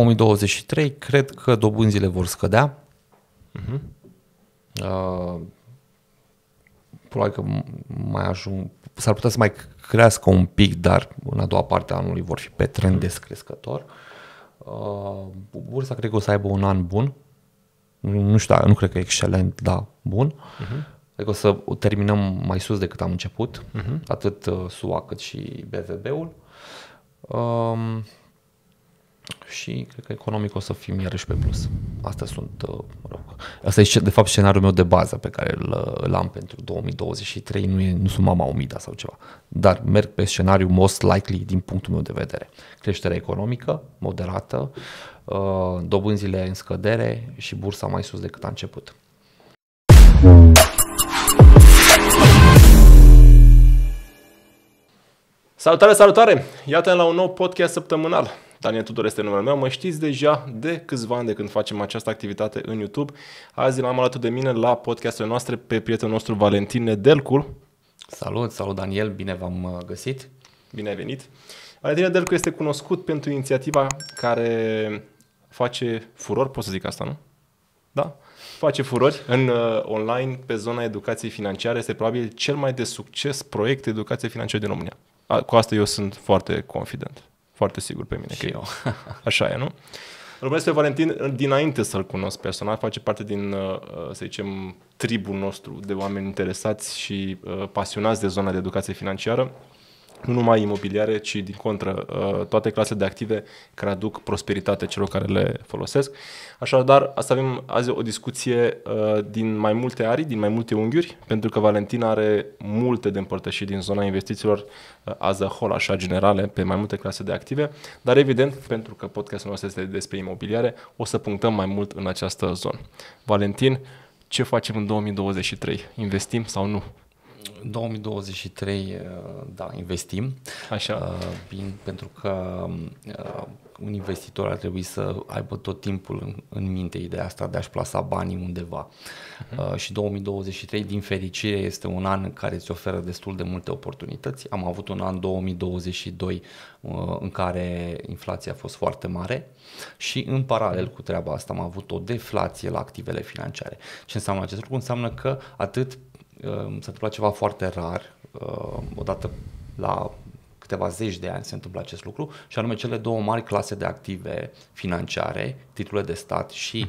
2023, cred că dobânzile vor scădea. Probabil că mai ajung, s-ar putea să mai crească un pic, dar în a doua parte a anului vor fi pe trend descrescător. Bursa cred că o să aibă un an bun. Nu știu, nu cred că excelent, dar bun. Cred că o să terminăm mai sus decât am început, atât SUA cât și BVB-ul. Și cred că economic o să fim iarăși pe plus. Astea sunt, asta e de fapt scenariul meu de bază pe care îl am pentru 2023, nu sunt mama umida sau ceva, dar merg pe scenariul most likely din punctul meu de vedere. Creșterea economică moderată, dobânzile în scădere și bursa mai sus decât a început. Salutare, salutare! Iată-ne la un nou podcast săptămânal. Daniel Tutor este numele meu, mă știți deja de câțiva ani de când facem această activitate în YouTube. Azi l-am alături de mine la podcasturile noastre pe prietenul nostru Valentin Nedelcu. Salut, salut Daniel, bine v-am găsit. Bine ai venit. Valentin Nedelcu este cunoscut pentru inițiativa care face furor, pot să zic asta, nu? Da? Face furori în online pe zona educației financiare. Este probabil cel mai de succes proiect de educație financiară din România. Cu asta eu sunt foarte confident. Foarte sigur pe mine. Și că eu. Așa e, nu? Îl urmăresc pe Valentin dinainte să-l cunosc personal, face parte din, să zicem, tribul nostru de oameni interesați și pasionați de zona de educație financiară, nu numai imobiliare, ci din contră, toate clasele de active care aduc prosperitate celor care le folosesc. Așadar, să avem azi o discuție din mai multe arii, din mai multe unghiuri, pentru că Valentin are multe de împărtășit din zona investițiilor as a whole, așa generale, pe mai multe clase de active, dar evident, pentru că podcastul nostru este despre imobiliare, o să punctăm mai mult în această zonă. Valentin, ce facem în 2023? Investim sau nu? 2023, da, investim. Așa. Pentru că un investitor ar trebui să aibă tot timpul în minte ideea asta de a-și plasa banii undeva. Și 2023, din fericire, este un an care îți oferă destul de multe oportunități. Am avut un an 2022 în care inflația a fost foarte mare și în paralel cu treaba asta am avut o deflație la activele financiare. Ce înseamnă acest lucru? Înseamnă că atât s-a întâmplat ceva foarte rar, odată la câteva zeci de ani se întâmplă acest lucru, și anume cele două mari clase de active financiare, titlurile de stat și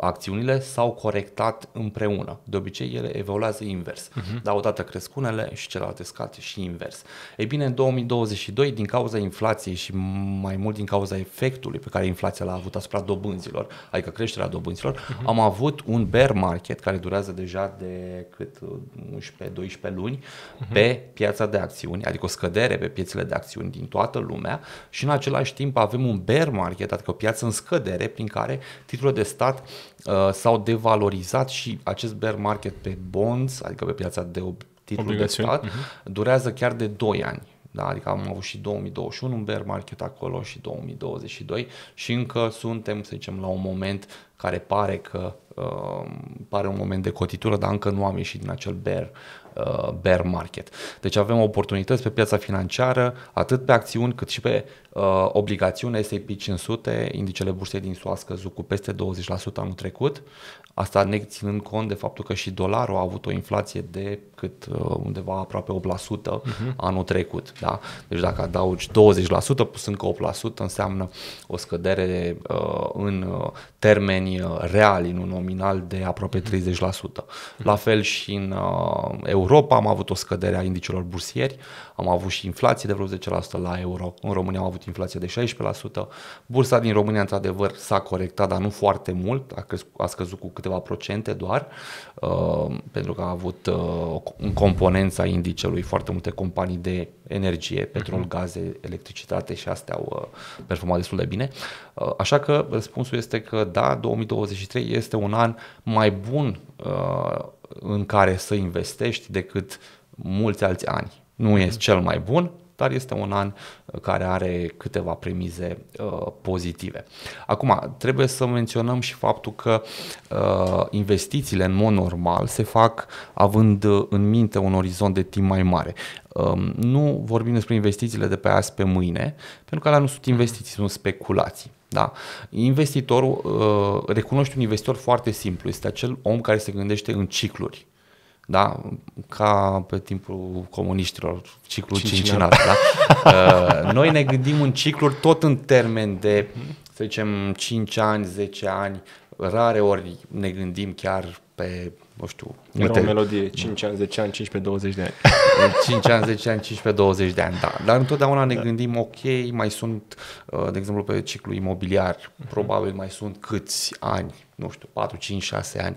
acțiunile, s-au corectat împreună. De obicei ele evoluează invers, dar odată cresc unele și celelalte scad și invers. Ei bine, în 2022, din cauza inflației și mai mult din cauza efectului pe care inflația l-a avut asupra dobânzilor, adică creșterea dobânzilor, am avut un bear market care durează deja de 11-12 luni pe piața de acțiuni, adică o scădere pe piața de acțiuni din toată lumea, și în același timp avem un bear market, adică o piață în scădere prin care titlurile de stat s-au devalorizat, și acest bear market pe bonds, adică pe piața de titluri de stat, durează chiar de 2 ani. Da, adică am avut și 2021 un bear market acolo și 2022 și încă suntem, să zicem, la un moment care pare că pare un moment de cotitură, dar încă nu am ieșit din acel bear market. Deci avem oportunități pe piața financiară, atât pe acțiuni cât și pe obligațiuni. S&P 500, indicele bursei din SUA, a scăzut cu peste 20% anul trecut. Asta ne ținând cont de faptul că și dolarul a avut o inflație de undeva aproape 8% anul trecut. Da? Deci dacă adaugi 20% plus încă 8% înseamnă o scădere în termeni reali, nu nominal, de aproape 30%. La fel și în Europa am avut o scădere a indicelor bursieri, am avut și inflație de vreo 10% la euro, în România am avut inflație de 16%, bursa din România într-adevăr s-a corectat, dar nu foarte mult, a scăzut cu câteva procente doar, pentru că a avut în componența indicelui foarte multe companii de energie, petrol, gaze, electricitate, și astea au performat destul de bine. Așa că răspunsul este că da, 2023 este un an mai bun în care să investești decât mulți alți ani. Nu este cel mai bun, dar este un an care are câteva premize pozitive. Acum, trebuie să menționăm și faptul că investițiile în mod normal se fac având în minte un orizont de timp mai mare. Nu vorbim despre investițiile de pe azi pe mâine, pentru că alea nu sunt investiții, sunt speculații. Da? Investitorul, recunoști un investitor foarte simplu, este acel om care se gândește în cicluri. Da? Ca pe timpul comuniștilor, ciclul cincinat. Da? Noi ne gândim în cicluri tot în termen de, să zicem, 5 ani, 10 ani, rare ori ne gândim chiar pe, nu știu... Era o melodie, 5 ani, 10 ani, 15-20 de ani. 5 ani, 10 ani, 15-20 de ani, da. Dar întotdeauna ne gândim, ok, mai sunt, de exemplu, pe ciclu imobiliar, probabil mai sunt câți ani, nu știu, 4, 5, 6 ani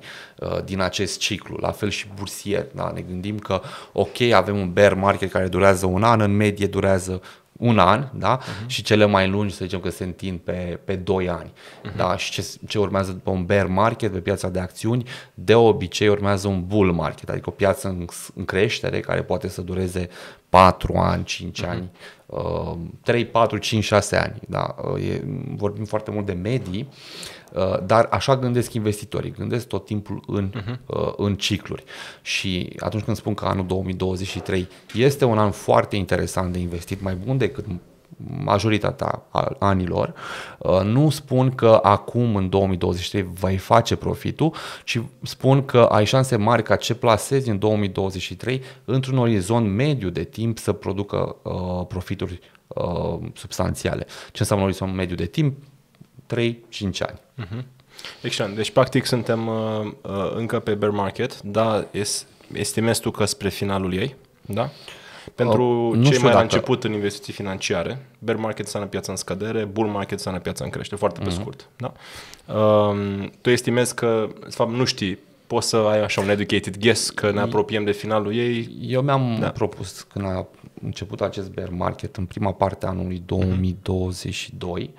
din acest ciclu. La fel și bursier, da, ne gândim că, ok, avem un bear market care durează un an, în medie durează un an, da? Și cele mai lungi, să zicem că se întind pe 2 ani. Da? Și ce urmează după un bear market pe piața de acțiuni, de obicei urmează un bull market, adică o piață în creștere care poate să dureze 4 ani, 5 ani, 3, 4, 5, 6 ani. Da? Vorbim foarte mult de medii, dar așa gândesc investitorii, gândesc tot timpul în cicluri. Și atunci când spun că anul 2023 este un an foarte interesant de investit, mai bun decât majoritatea anilor, nu spun că acum în 2023 vei face profitul, ci spun că ai șanse mari ca ce plasezi în 2023 într-un orizont mediu de timp să producă profituri substanțiale. Ce înseamnă orizont mediu de timp? 3-5 ani. Excelent. Deci practic suntem încă pe bear market, dar estimezi tu că spre finalul ei, da? Pentru cei mai la început în investiții financiare, bear market înseamnă piața în scădere, bull market înseamnă piața în creștere, foarte pe scurt. Da? Tu estimezi că, de fapt, nu știi, poți să ai așa un educated guess că ne apropiem de finalul ei? Eu mi-am propus, când a început acest bear market, în prima parte a anului 2022,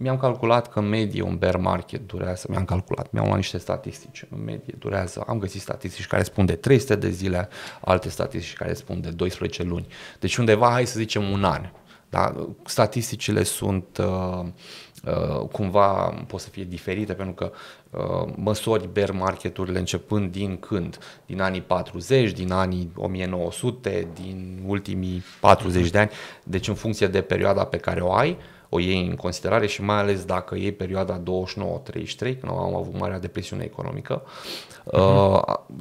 mi-am calculat că în medie un bear market durează, mi-am luat niște statistici, în medie durează, am găsit statistici care spun de 300 de zile, alte statistici care spun de 12 luni, deci undeva, hai să zicem, un an. Da? Statisticile sunt cumva pot să fie diferite pentru că măsori bear market-urile începând din când? Din anii 40, din anii 1900, din ultimii 40 de ani, deci în funcție de perioada pe care o ai, o iei în considerare și mai ales dacă iei perioada 29-33, când am avut Marea Depresiune economică,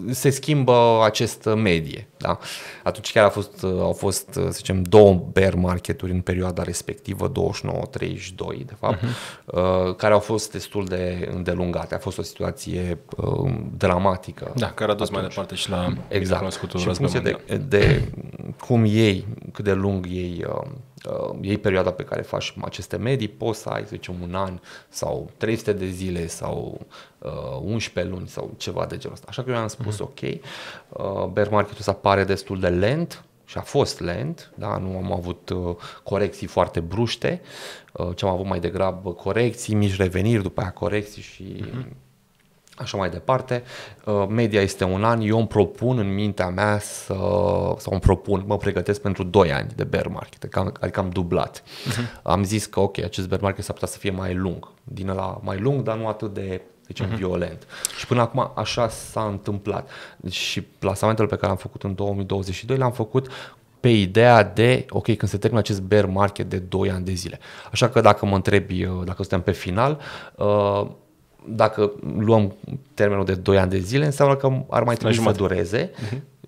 se schimbă acest medie. Da? Atunci chiar au fost, să zicem, două bear market-uri în perioada respectivă, 29-32, de fapt, care au fost destul de îndelungate. A fost o situație dramatică. Da, care a dus mai departe și la cunoscutul războiului mondial. Și în funcție de cum iei, cât de lung iei perioada pe care faci aceste medii, poți să ai, să zicem, un an sau 300 de zile sau 11 luni sau ceva de genul ăsta. Așa că eu am spus, ok, bear market-ul se apare destul de lent și a fost lent, da? Nu am avut corecții foarte bruște, ce am avut mai degrabă corecții, mici reveniri, după aia corecții și așa mai departe. Media este un an, eu îmi propun în mintea mea mă pregătesc pentru 2 ani de bear market, adică am dublat. Am zis că ok, acest bear market s-ar putea să fie mai lung, din ăla mai lung, dar nu atât de, zicem, violent. Și până acum așa s-a întâmplat. Și plasamentele pe care le-am făcut în 2022 le-am făcut pe ideea de, ok, când se termină acest bear market de 2 ani de zile. Așa că dacă mă întrebi, dacă suntem pe final, dacă luăm termenul de 2 ani de zile, înseamnă că ar mai trebui să dureze.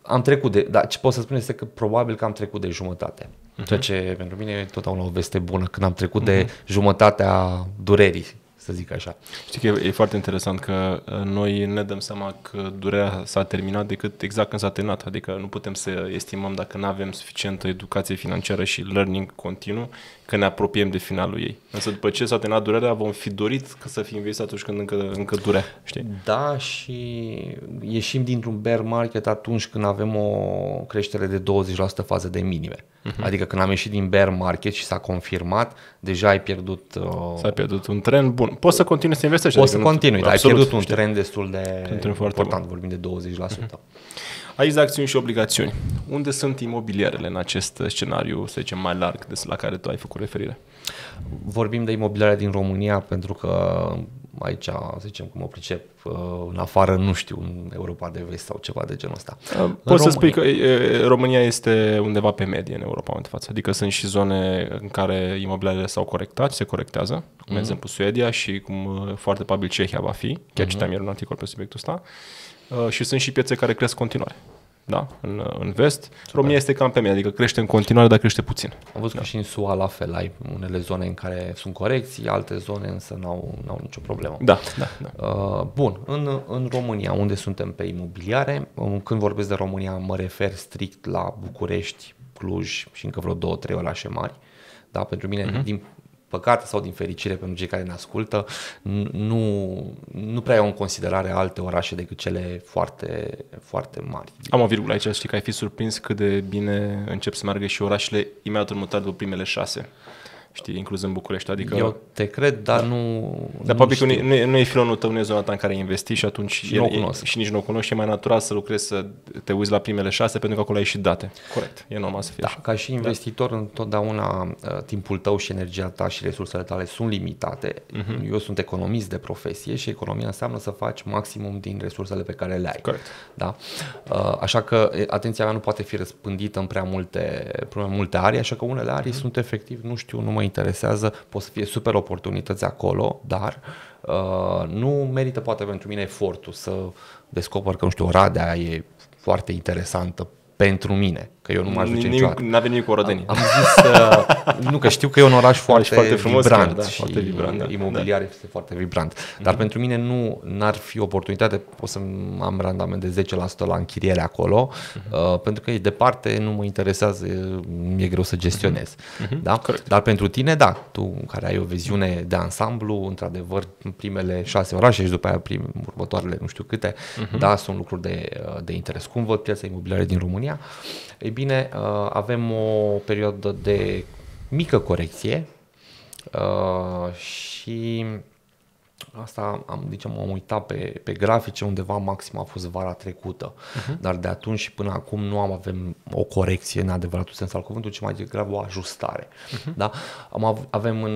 Am trecut de, dar ce pot să spun este că probabil că am trecut de jumătate. Ceea ce pentru mine e totdeauna o veste bună, când am trecut de jumătatea durerii, să zic așa. Știi că e foarte interesant că noi ne dăm seama că durerea s-a terminat decât exact când s-a terminat. Adică nu putem să estimăm, dacă nu avem suficientă educație financiară și learning continuu, că ne apropiem de finalul ei. Însă după ce s-a terminat durerea, vom fi dorit că să fim investit atunci când încă durea. Știi? Da, și ieșim dintr-un bear market atunci când avem o creștere de 20% față de minime. Adică când am ieșit din bear market și s-a confirmat, deja ai pierdut... S-a pierdut un trend bun. Poți să continui să investești. Poți să continui, dar ai pierdut un trend destul de important, vorbim de 20%. Aici de acțiuni și obligațiuni. Unde sunt imobiliarele în acest scenariu, să zicem, mai larg, la care tu ai făcut referire? Vorbim de imobiliare din România pentru că aici, zicem, cum o pricep, în afară, nu știu, în Europa de vest sau ceva de genul ăsta. Poți să spui că România este undeva pe medie în Europa în față, adică sunt și zone în care imobiliarele s-au corectat, se corectează, cum de exemplu Suedia și cum foarte probabil Cehia va fi, chiar citeam ieri un articol pe subiectul ăsta, și sunt și piețe care cresc continuare. Da, în vest. Super. România este cam pe mine, adică crește în continuare, dar crește puțin. Am văzut că și în SUA la fel ai unele zone în care sunt corecții, alte zone însă n-au nicio problemă. Da. Bun, în România, unde suntem pe imobiliare, când vorbesc de România mă refer strict la București, Cluj și încă vreo 2-3 orașe mari. Da, pentru mine, din păcate sau din fericire pentru cei care ne ascultă, nu prea iau în considerare alte orașe decât cele foarte, foarte mari. Am o virgulă aici, știi că ai fi surprins cât de bine încep să meargă și orașele imediat următoare după primele 6. Știi, incluzând București, adică... Eu te cred, dar nu... Dar probabil că nu e filonul tău, nu e zona ta în care ai investit și atunci... Și nici nu o cunoști, e mai natural să lucrezi, să te uiți la primele 6, pentru că acolo ai și date. Corect, e normal să fie. Da, ca și investitor, întotdeauna timpul tău și energia ta și resursele tale sunt limitate. Eu sunt economist de profesie și economia înseamnă să faci maximum din resursele pe care le ai. Corect. Da? Așa că atenția mea nu poate fi răspândită în prea multe arii, așa că unele arii sunt efectiv, nu știu, nu mă interesează, pot să fie super oportunități acolo, dar nu merită poate pentru mine efortul să descoper că, nu știu, Oradea e foarte interesantă pentru mine, că eu nu m-aș duce niciodată. N-a venit cu Oradenia. Am zis, nu, că știu că e un oraș foarte frumos, vibrant, da, și foarte vibrant, imobiliar este foarte vibrant, dar pentru mine nu n-ar fi oportunitate, pot să am randament de 10% la închiriere acolo, pentru că e departe, nu mă interesează, mi-e greu să gestionez. Da? Dar pentru tine, da, tu care ai o viziune de ansamblu, într-adevăr, primele 6 orașe și după aia următoarele nu știu câte, da, sunt lucruri de interes. Cum văd piața imobiliară din România? Ei bine, avem o perioadă de mică corecție și asta am uitat pe grafice, undeva maxim a fost vara trecută, dar de atunci și până acum nu avem o corecție în adevăratul sens al cuvântului, ci mai degrabă o ajustare. Da? Avem în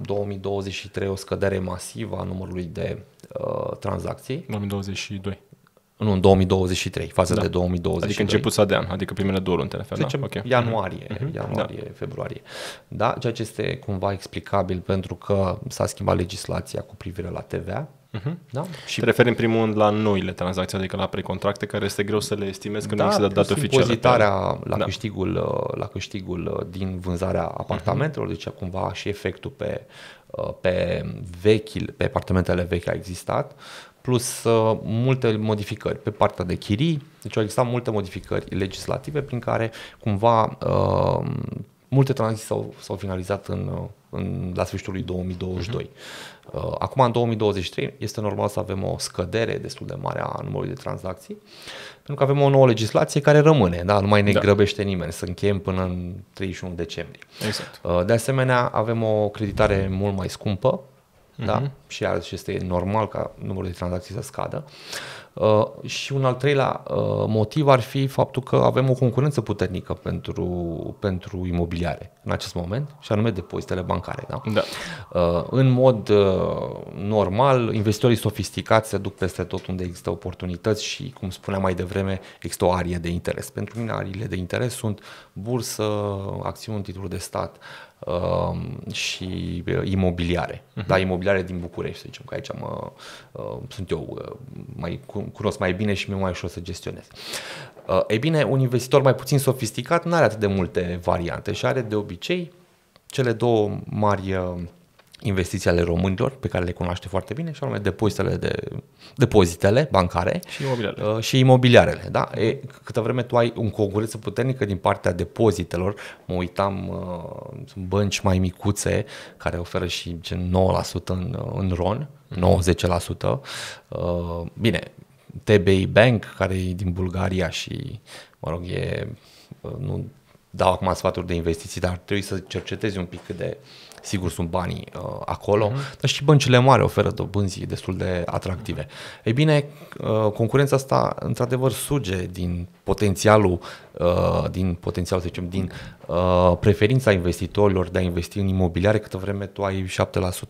2023 o scădere masivă a numărului de tranzacții. 2022. Nu, în 2023, față de 2022. Adică începutul de an, adică primele 2 luni, te referi, da? Okay. Ianuarie, februarie. Da? Ceea ce este cumva explicabil pentru că s-a schimbat legislația cu privire la TVA. Da? Și te referi în primul rând la noile tranzacții, adică la precontracte, care este greu să le estimezi când nu există date oficiale. Impozitarea la câștigul din vânzarea apartamentelor, deci cumva și efectul pe apartamentele vechi a existat, plus multe modificări pe partea de chirii, deci au existat multe modificări legislative prin care cumva multe tranzacții s-au finalizat la sfârșitul lui 2022. Acum, în 2023, este normal să avem o scădere destul de mare a numărului de tranzacții, pentru că avem o nouă legislație care rămâne, da? Nu mai ne grăbește nimeni să încheiem până în 31 decembrie. Exact. De asemenea, avem o creditare mult mai scumpă, da? Și azi este normal ca numărul de tranzacții să scadă. Și un al treilea motiv ar fi faptul că avem o concurență puternică pentru imobiliare în acest moment, și anume depozitele bancare. Da? Da. În mod normal, investitorii sofisticați se duc peste tot unde există oportunități și, cum spuneam mai devreme, există o arie de interes. Pentru mine, ariile de interes sunt bursă, acțiuni, titluri de stat și imobiliare. Da, imobiliare din București, să zicem că aici cunosc mai bine și mi-e mai ușor să gestionez. Ei bine, un investitor mai puțin sofisticat nu are atât de multe variante și are de obicei cele două mari investiții ale românilor pe care le cunoaște foarte bine, și anume depozitele bancare și imobiliarele. Da? Câtă vreme tu ai o concurență puternică din partea depozitelor, mă uitam, sunt bănci mai micuțe care oferă și gen 9% în RON, 90%. Bine, TBI Bank, care e din Bulgaria și, mă rog, nu dau acum sfaturi de investiții, dar trebuie să cercetezi un pic cât de sigur sunt banii acolo, dar și băncile mari oferă dobânzi destul de atractive. Ei bine, concurența asta într-adevăr suge din potențialul, să zicem, din preferința investitorilor de a investi în imobiliare, câtă vreme tu ai 7%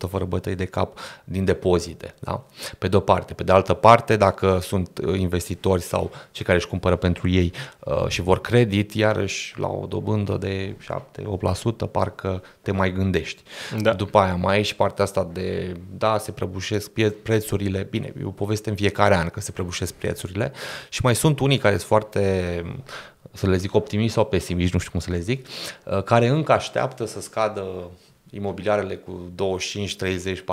fără bătăi de cap din depozite, da? Pe de o parte. Pe de altă parte, dacă sunt investitori sau cei care își cumpără pentru ei și vor credit, iarăși la o dobândă de 7-8% parcă te mai gândești. Da. După aia mai e și partea asta de, da, se prăbușesc prețurile, bine, e o poveste în fiecare an că se prăbușesc prețurile și mai sunt unii care sunt foarte, să le zic, optimiști sau pesimiști, nu știu cum să le zic, care încă așteaptă să scadă imobiliarele cu 25, 30,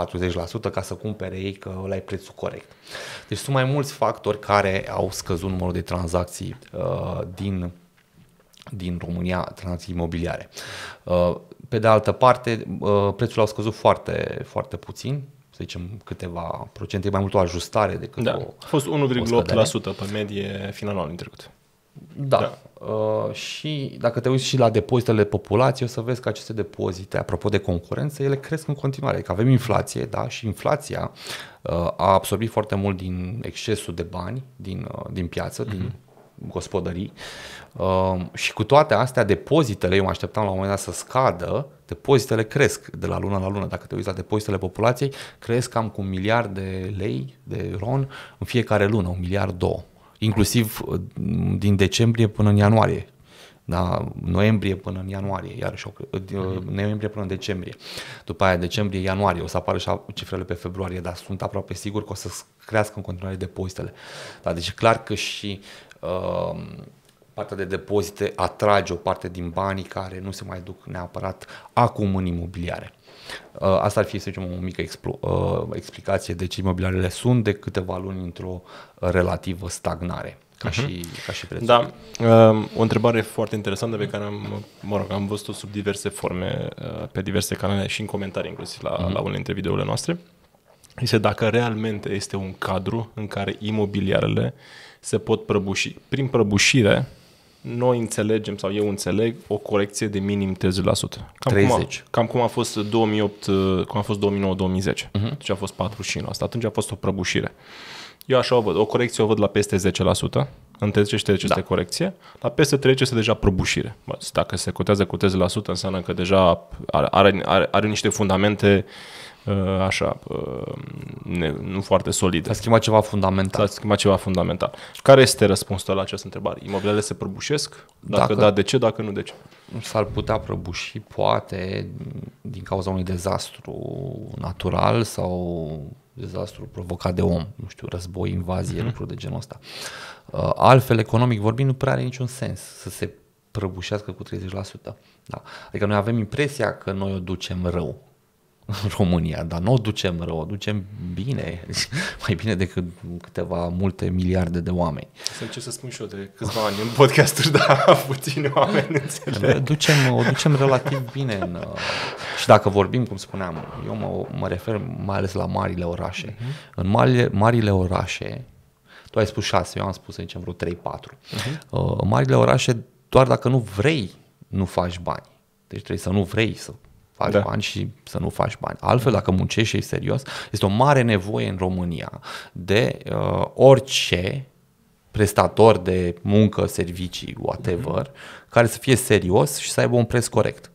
40% ca să cumpere ei, că ăla e prețul corect. Deci sunt mai mulți factori care au scăzut numărul de tranzacții din România, tranzacții imobiliare. Pe de altă parte, prețurile au scăzut foarte, foarte puțin, să zicem câteva procente, mai mult o ajustare decât o scădere. A fost 1,8% pe medie finalul anului trecut. Da. Și dacă te uiți și la depozitele populației, o să vezi că aceste depozite, apropo de concurență, ele cresc în continuare, că adică avem inflație, da, și inflația a absorbit foarte mult din excesul de bani din piață, din gospodării. Și cu toate astea, depozitele, eu mă așteptam la un moment dat să scadă, depozitele cresc de la lună la lună. Dacă te uiți la depozitele populației, cresc cam cu 1 miliard de lei, de RON, în fiecare lună, 1-2 miliarde. Inclusiv din decembrie până în ianuarie, da? Noiembrie până în ianuarie, iarăși, noiembrie până în decembrie, după aia decembrie, ianuarie, o să apară și cifrele pe februarie, dar sunt aproape sigur că o să crească în continuare depozitele. Da, deci clar că și partea de depozite atrage o parte din banii care nu se mai duc neapărat acum în imobiliare. Asta ar fi, să zicem, o mică explicație de ce imobiliarele sunt de câteva luni într-o relativă stagnare, ca și prețul. Da, o întrebare foarte interesantă pe care am văzut-o sub diverse forme, pe diverse canale și în comentarii, inclusiv la unele dintre videourile noastre, este dacă realmente este un cadru în care imobiliarele se pot prăbuși. Prin prăbușire, noi înțelegem, sau eu înțeleg, o corecție de minim 30%. Cam cum a fost 2008, cum a fost 2009-2010. Deci a fost 45%. Atunci a fost o prăbușire. Eu așa o văd. O corecție o văd la peste 10%. Între 10 și 30 este corecție. La peste 30 este deja prăbușire. Dacă se cotează cu 30%, înseamnă că deja are niște fundamente așa, nu foarte solide. S-a schimbat ceva fundamental. Care este răspunsul la această întrebare? Imobiliarele se prăbușesc? Dacă da, de ce? Dacă nu, de ce? S-ar putea prăbuși, poate, din cauza unui dezastru natural sau dezastru provocat de om, nu știu, război, invazie, lucruri de genul ăsta. Altfel, economic vorbind, nu prea are niciun sens să se prăbușească cu 30%. Da. Adică noi avem impresia că noi o ducem rău, România, dar nu o ducem rău, o ducem bine, mai bine decât câteva multe miliarde de oameni. Să încerc să spun și eu de câțiva ani în podcasturi, dar puțini oameni înțeleg. O ducem relativ bine și dacă vorbim, cum spuneam, eu mă refer mai ales la marile orașe. În marile orașe, tu ai spus 6, eu am spus, să zicem, vreo 3-4. Marile orașe, doar dacă nu vrei, nu faci bani. Deci trebuie să nu vrei să faci bani și să nu faci bani. Altfel, dacă muncești și ești serios, este o mare nevoie în România de orice prestator de muncă, servicii, whatever, care să fie serios și să aibă un preț corect.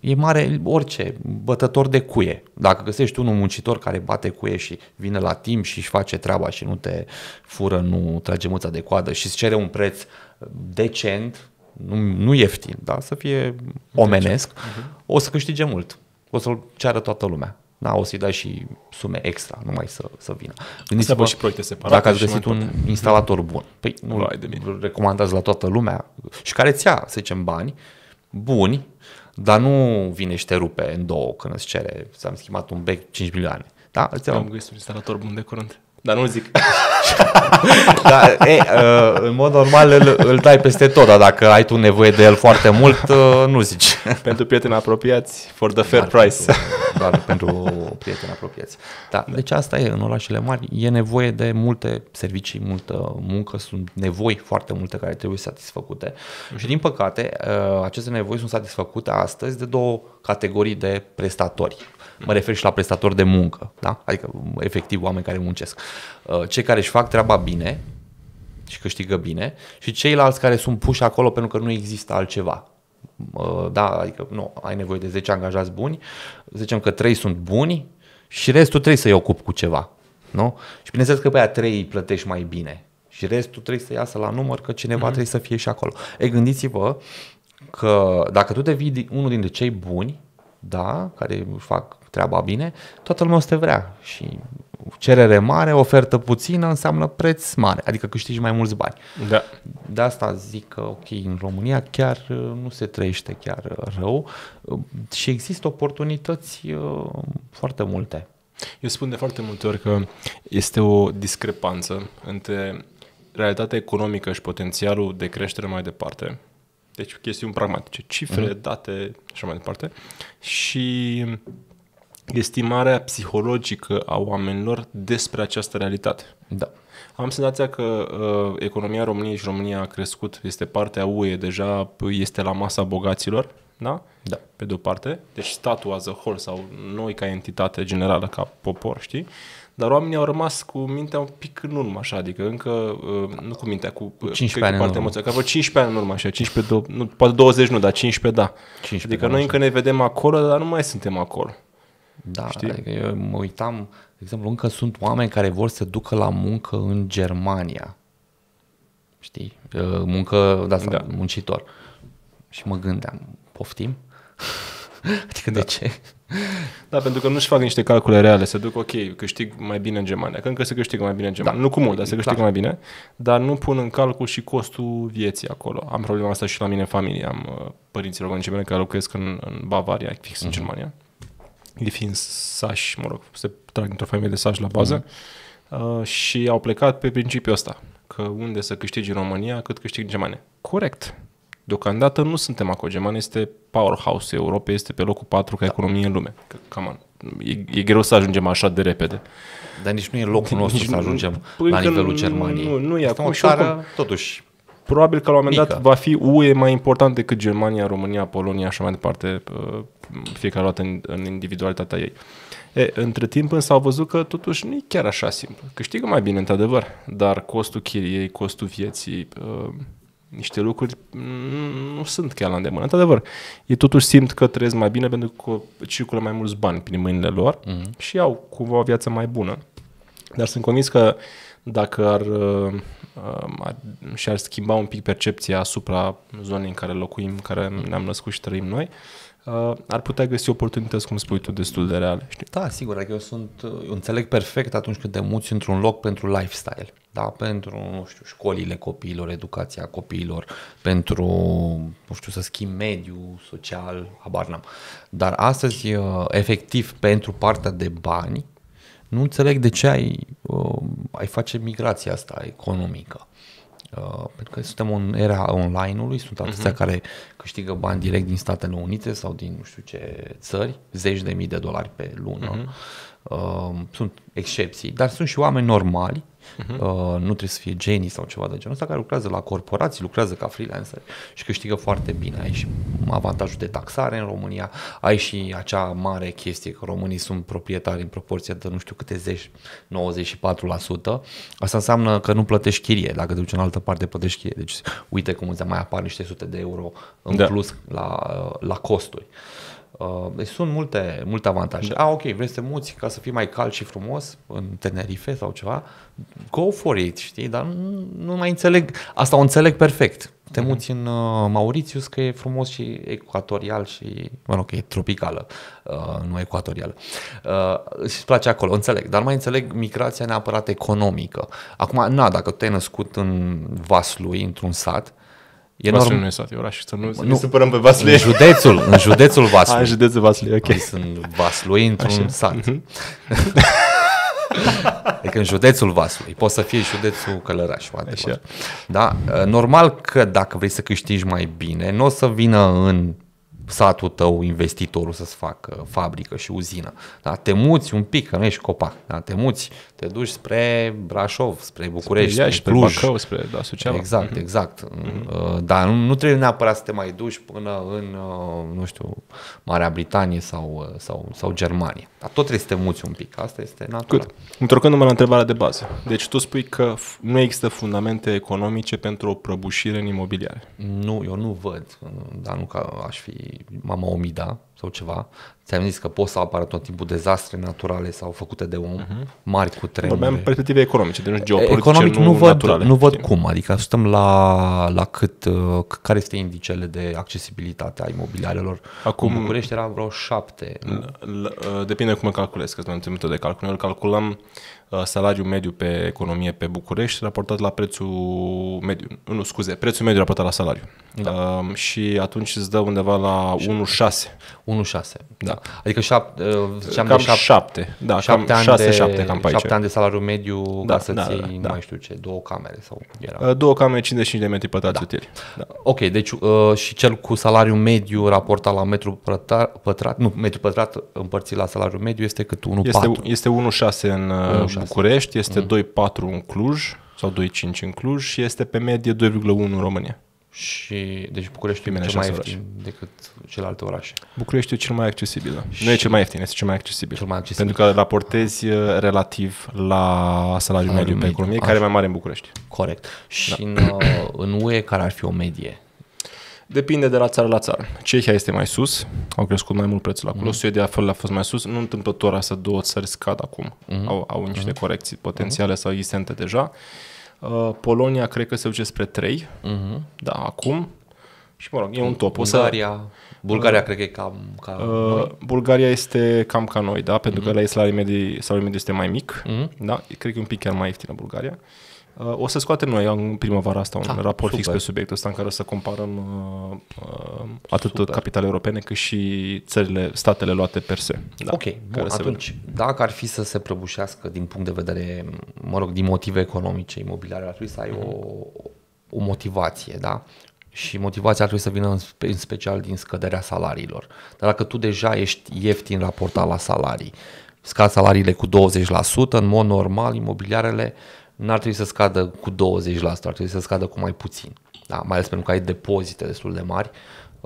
E mare, orice bătător de cuie. Dacă găsești unul muncitor care bate cuie și vine la timp și își face treaba și nu te fură, nu trage mâța de coadă și îți cere un preț decent, nu ieftin, da? Să fie omenesc, o să câștige mult. O să-l ceară toată lumea. Da? O să-i dai și sume extra, numai să vină. Gândiți-vă și proiecte separate. Dacă ați găsit un instalator bun, păi nu-l recomandați la toată lumea și care îți ia, să zicem, bani buni, dar nu vine și te rupe în două când îți cere, ți-am schimbat un bec 5 milioane. Da? Am găsit un instalator bun de curând. Dar nu zic. Dar, în mod normal îl dai peste tot, dar dacă ai tu nevoie de el foarte mult, nu zici. Pentru prieteni apropiați, for the fair price. doar pentru prieteni apropiați. Da, deci asta e, în orașele mari e nevoie de multe servicii, multă muncă, sunt nevoi foarte multe care trebuie satisfăcute. Și din păcate, aceste nevoi sunt satisfăcute astăzi de două categorii de prestatori. Mă refer și la prestatori de muncă, da? Adică efectiv oameni care muncesc. Cei care își fac treaba bine și câștigă bine și ceilalți care sunt puși acolo pentru că nu există altceva. Da, adică nu, ai nevoie de 10 angajați buni, zicem că 3 sunt buni și restul trebuie să-i ocupi cu ceva, nu? Și bineînțeles că pe aia 3 îi plătești mai bine și restul trebuie să iasă la număr că cineva trebuie să fie și acolo. E, gândiți-vă că dacă tu devii unul dintre cei buni, da, care fac treaba bine, toată lumea o să te vrea și cerere mare, ofertă puțină înseamnă preț mare, adică câștigi mai mulți bani. Da. De asta zic că ok, în România chiar nu se trăiește chiar rău și există oportunități foarte multe. Eu spun de foarte multe ori că este o discrepanță între realitatea economică și potențialul de creștere mai departe, deci chestiuni pragmatice, cifre, date și așa mai departe, și estimarea psihologică a oamenilor despre această realitate. Da. Am senzația că economia României și România a crescut, este partea UE, deja este la masa bogaților, da? Da. Pe de-o parte, deci statul as a whole sau noi ca entitate generală, ca popor, știi? Dar oamenii au rămas cu mintea un pic în urmă, așa, adică încă, nu cu mintea, cu 15 ani în urmă. Că 15 ani în urmă, așa, 15, nu, poate 20 nu, dar 15 da. 15, adică noi încă ne vedem acolo, dar nu mai suntem acolo. Da, adică eu mă uitam, de exemplu, încă sunt oameni care vor să ducă la muncă în Germania, știi, muncă de asta, muncitor. Și mă gândeam, poftim? Adică de ce? Da, pentru că nu-și fac niște calcule reale, se duc, ok, câștig mai bine în Germania, că încă se câștigă mai bine în Germania, nu cu mult, dar se câștigă mai bine, dar nu pun în calcul și costul vieții acolo. Am problema asta și la mine în familie, am părinții românici care locuiesc în Bavaria, fix în Germania. Ei fiind sași, mă rog, se trag într-o familie de sași la bază și au plecat pe principiul ăsta, că unde să câștigi în România, cât câștigi în Germania. Corect. Deocamdată nu suntem acolo. Germania este powerhouse-ul Europei, este pe locul 4 ca economie în lume. Cam e greu să ajungem așa de repede. Dar nici nu e locul nostru să ajungem la nivelul Germaniei. Nu e acum. Totuși. Probabil că la un moment dat va fi UE mai important decât Germania, România, Polonia, așa mai departe, fiecare luată în individualitatea ei. Între timp însă au văzut că totuși nu e chiar așa simplu. Câștigă mai bine, într-adevăr, dar costul chiriei, costul vieții, niște lucruri nu sunt chiar la îndemână. Într-adevăr, ei totuși simt că trăiesc mai bine pentru că circulă mai mulți bani prin mâinile lor și au cumva o viață mai bună. Dar sunt convins că dacă și-ar schimba un pic percepția asupra zonei în care locuim, în care ne-am născut și trăim noi, ar putea găsi oportunități, cum spui tu, destul de reale. Știi? Da, sigur, adică eu înțeleg perfect atunci când te muți într-un loc pentru lifestyle, da? Pentru, nu știu, școlile copiilor, educația copiilor, pentru, nu știu, să schimbi mediul social, habar n-am. Dar astăzi, efectiv, pentru partea de bani, nu înțeleg de ce ai face migrația asta economică. Pentru că suntem în era online-ului, sunt atâția care câștigă bani direct din Statele Unite sau din nu știu ce țări, zeci de mii de dolari pe lună. Sunt excepții, dar sunt și oameni normali, nu trebuie să fie genii sau ceva de genul ăsta, care lucrează la corporații, lucrează ca freelancer și câștigă foarte bine. Ai și avantajul de taxare în România, ai și acea mare chestie că românii sunt proprietari în proporție de nu știu câte zeci, 94%. Asta înseamnă că nu plătești chirie, dacă te duci în altă parte plătești chirie. Deci uite cum îți mai apar niște sute de euro în plus la costuri. Deci sunt multe avantaje. Ok, vrei să te muți ca să fii mai cald și frumos în Tenerife sau ceva, go for it, știi, dar nu mai înțeleg, asta o înțeleg perfect. Te muți în Mauritius că e frumos și ecuatorial și, mă rog, că e tropicală, nu ecuatorială. Și îți place acolo, înțeleg, dar mai înțeleg migrația neapărat economică. Acum, dacă tu te-ai născut în Vaslui, într-un sat, Vaslui nu e sat, e oraș, să nu supărăm pe Vaslui. În județul Vaslui. În județul Vaslui, ok. Sunt Vaslui într-un sat. Adică în județul Vaslui. Poți să fie județul Călăraș. Da? Normal că dacă vrei să câștigi mai bine, nu o să vină în satul tău investitorul să-ți facă fabrică și uzină. Da? Te muți un pic, că nu ești copac. Da? Te muți, te duci spre Brașov, spre București, spre Iași, spre Cluj, Bacău, spre Suceava. Exact, exact. Dar nu trebuie neapărat să te mai duci până în, nu știu, Marea Britanie sau Germania. Dar tot trebuie să te muți un pic. Asta este natural. Întorcându-mă la întrebarea de bază. Deci tu spui că nu există fundamente economice pentru o prăbușire în imobiliare. Nu, eu nu văd, dar nu că aș fi mama Omida sau ceva. Ți-am zis că pot să apară tot timpul dezastre naturale sau făcute de om, mari cu tremure. Vorbeam perspective economice, deci geopolitice, economic nu naturale. Nu văd cum, adică stăm la care este indicele de accesibilitate a imobiliarelor. Acum, în București era vreo 7. Depinde cum calculezi, că sunt metode de calcul. Noi calculăm salariul mediu pe economie pe București raportat la prețul mediu. Nu, scuze, prețul mediu raportat la salariu. Da. Și atunci îți dă undeva la 1,6. 1,6. Da. Adică 7. Da, 7 ani de salariu mediu, da, ca să-ți iei, nu mai știu ce, 2 camere sau era. 2 camere, 55 de metri pătrați utili. Da. Da. Ok, deci și cel cu salariu mediu raportat la metru pătrat împărțit la salariu mediu este cât? 1,4. Este 1,6 în București, este 2,4 în Cluj sau 2,5 în Cluj și este pe medie 2,1 în România. Și deci Bucureștiul e cel mai ieftin decât celelalte orașe. Bucureștiul e cel mai accesibil. Nu e cel mai ieftin, este cel mai accesibil. Pentru că raportezi relativ la salariul mediu pe economie, care e mai mare în București. Corect. Și în UE care ar fi o medie? Depinde de la țară la țară. Cehia este mai sus, au crescut mai mult prețul acolo, Suedia a fost mai sus, nu întâmplător astea 2 țări scad acum, au niște corecții potențiale sau existente deja. Polonia cred că se duce spre 3, da, acum, și mă rog, e un top. Bulgaria cred că e cam ca noi. Bulgaria este cam ca noi, da, pentru că la salariul mediu este mai mic, da, cred că e un pic chiar mai ieftină Bulgaria. O să scoatem noi în primăvara asta un raport fix pe subiectul ăsta în care o să comparăm atât capitale europene cât și statele luate per se. Da, ok, bun, atunci dacă ar fi să se prăbușească din punct de vedere, mă rog, din motive economice imobiliare, ar trebui să ai o motivație, da? Și motivația ar trebui să vină în special din scăderea salariilor. Dar dacă tu deja ești ieftin raportat la salarii, scad salariile cu 20%, în mod normal imobiliarele n-ar trebui să scadă cu 20%, ar trebui să scadă cu mai puțin. Da? Mai ales pentru că ai depozite destul de mari.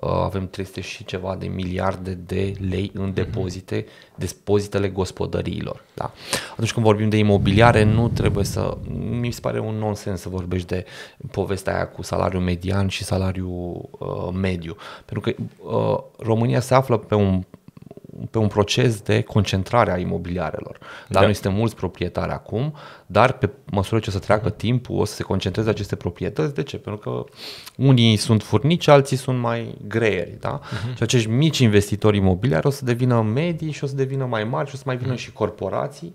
Avem 300 și ceva de miliarde de lei în depozite, depozitele gospodăriilor. Da? Atunci când vorbim de imobiliare, nu trebuie să... Mi se pare un nonsens să vorbești de povestea aia cu salariul median și salariul mediu. Pentru că România se află pe un proces de concentrare a imobiliarelor. Dar noi suntem mulți proprietari acum, dar pe măsură ce o să treacă timpul, o să se concentreze aceste proprietăți. De ce? Pentru că unii sunt furnici, alții sunt mai greieri. Da? Și acești mici investitori imobiliari o să devină medii și o să devină mai mari și o să mai vină și corporații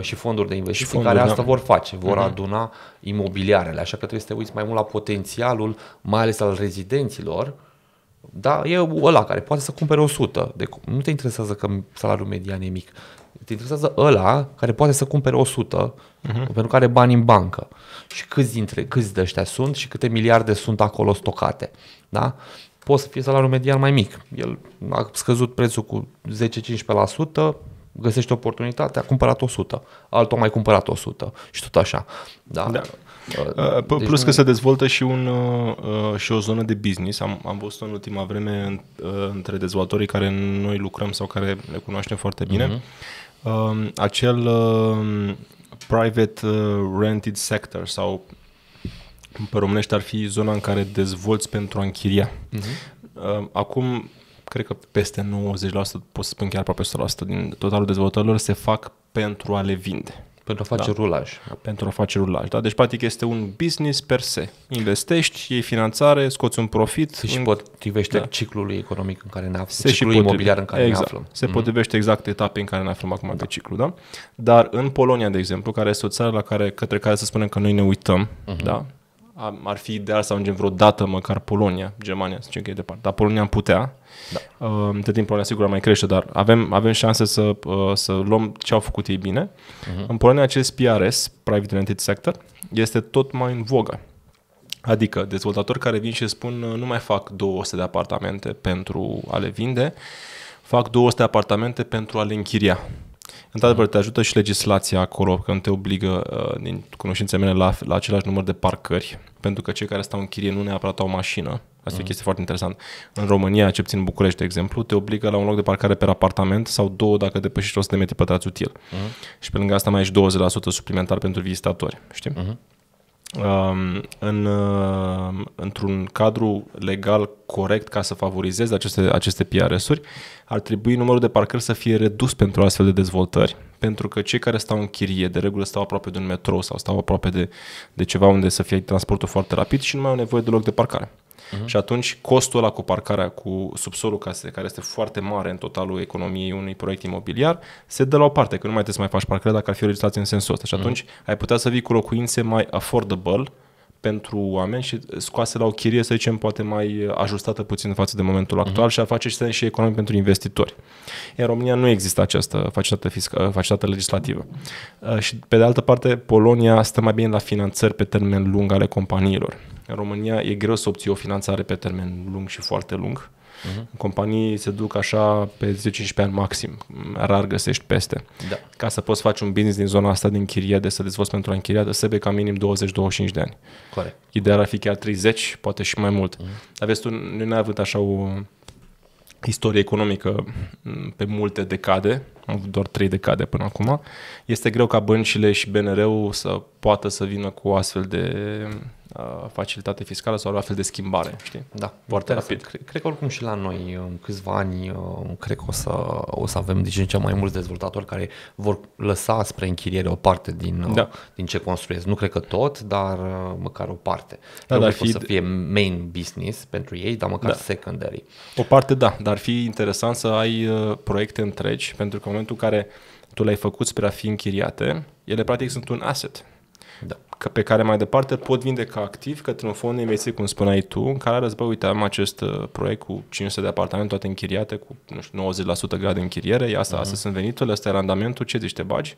și fonduri de investiții care asta vor face, vor aduna imobiliarele. Așa că trebuie să te uiți mai mult la potențialul, mai ales al rezidenților. Da, e ăla care poate să cumpere 100. Deci nu te interesează că salariul median e mic. Te interesează ăla care poate să cumpere 100 pentru că are bani în bancă. Și câți de ăștia sunt și câte miliarde sunt acolo stocate. Da? Poate să fie salariul median mai mic. El a scăzut prețul cu 10-15%, găsește oportunitatea, a cumpărat 100. Altul a mai cumpărat 100 și tot așa. Da. Da. Deci plus că se dezvoltă și o zonă de business. Am văzut în ultima vreme între dezvoltatorii care noi lucrăm sau care le cunoaștem foarte bine, acel private rented sector sau pe românești ar fi zona în care dezvolți pentru a închiria. Acum cred că peste 90%, pot să spun chiar aproape 100% din totalul dezvoltărilor se fac pentru a le vinde. Pentru a face rulaj. Pentru a face rulaj, da? Deci, practic, este un business per se. Investești, iei finanțare, scoți un profit. Se și potrivește ciclului economic în care ne aflăm, ciclul imobiliar în care ne aflăm. Se potrivește exact etape în care ne aflăm acum pe ciclu, da? Dar în Polonia, de exemplu, care este o țară către care să spunem că noi ne uităm, da? Ar fi ideal să ajungem vreodată măcar Polonia, Germania, să zicem că e departe. Dar Polonia am putea. Da. Între timp Polonia sigur mai crește, dar avem șanse să luăm ce au făcut ei bine. În Polonia acest PRS, Private Rented Sector, este tot mai în vogă. Adică dezvoltatori care vin și spun nu mai fac 200 de apartamente pentru a le vinde, fac 200 de apartamente pentru a le închiria. Într-adevăr, te ajută și legislația acolo, că nu te obligă, din cunoștințe mele, la același număr de parcări, pentru că cei care stau în chirie nu neapărat au o mașină. Asta e o chestie foarte interesantă. În România, ce puțin în București, de exemplu, te obligă la un loc de parcare per apartament sau două dacă depășești 100 de metri pătrați util. Și pe lângă asta mai ești 20% suplimentar pentru vizitatori, știi? Într-un cadru legal corect, ca să favorizezi aceste PRS-uri, ar trebui numărul de parcări să fie redus pentru astfel de dezvoltări, pentru că cei care stau în chirie de regulă stau aproape de un metrou sau stau aproape de ceva unde să fie transportul foarte rapid și nu mai au nevoie de loc de parcare. Și atunci costul ăla cu parcarea, cu subsolul casei, care este foarte mare în totalul economiei unui proiect imobiliar, se dă la o parte, că nu mai trebuie să mai faci parcare dacă ar fi o legislație în sensul ăsta. Și atunci ai putea să vii cu locuințe mai affordable pentru oameni și scoase la o chirie, să zicem, poate mai ajustată puțin față de momentul actual și a face și sens și economic pentru investitori. În România nu există această facilitate legislativă. Și pe de altă parte, Polonia stă mai bine la finanțări pe termen lung ale companiilor. În România e greu să obții o finanțare pe termen lung și foarte lung. Companii se duc așa pe 10-15 ani maxim, rar găsești peste. Ca să poți face un business din zona asta din chirie, de să dezvolți pentru a închiria, să bei ca minim 20-25 de ani. Corect. Ideal ar fi chiar 30, poate și mai mult. Dar vezi tu, noi n-ai avut așa o istorie economică pe multe decade, am avut doar 3 decade până acum. Este greu ca băncile și BNR-ul să poată să vină cu astfel de facilitate fiscală sau la fel de schimbare, știi? Da, foarte rapid. Cred că oricum și la noi în câțiva ani cred că o să avem din ce mai mulți dezvoltatori care vor lăsa spre închiriere o parte din ce construiesc. Nu cred că tot, dar măcar o parte. Să fie main business pentru ei, dar măcar secondary. O parte dar ar fi interesant să ai proiecte întregi, pentru că în momentul în care tu le-ai făcut spre a fi închiriate, ele practic sunt un asset. Pe care mai departe pot vinde ca activ către un fond de investiții, cum spuneai tu, în care arăți, bă, uite, am acest proiect cu 500 de apartamente, toate închiriate, cu, nu știu, 90% grad de închiriere, astea sunt veniturile, asta e randamentul, ce zici, te bagi?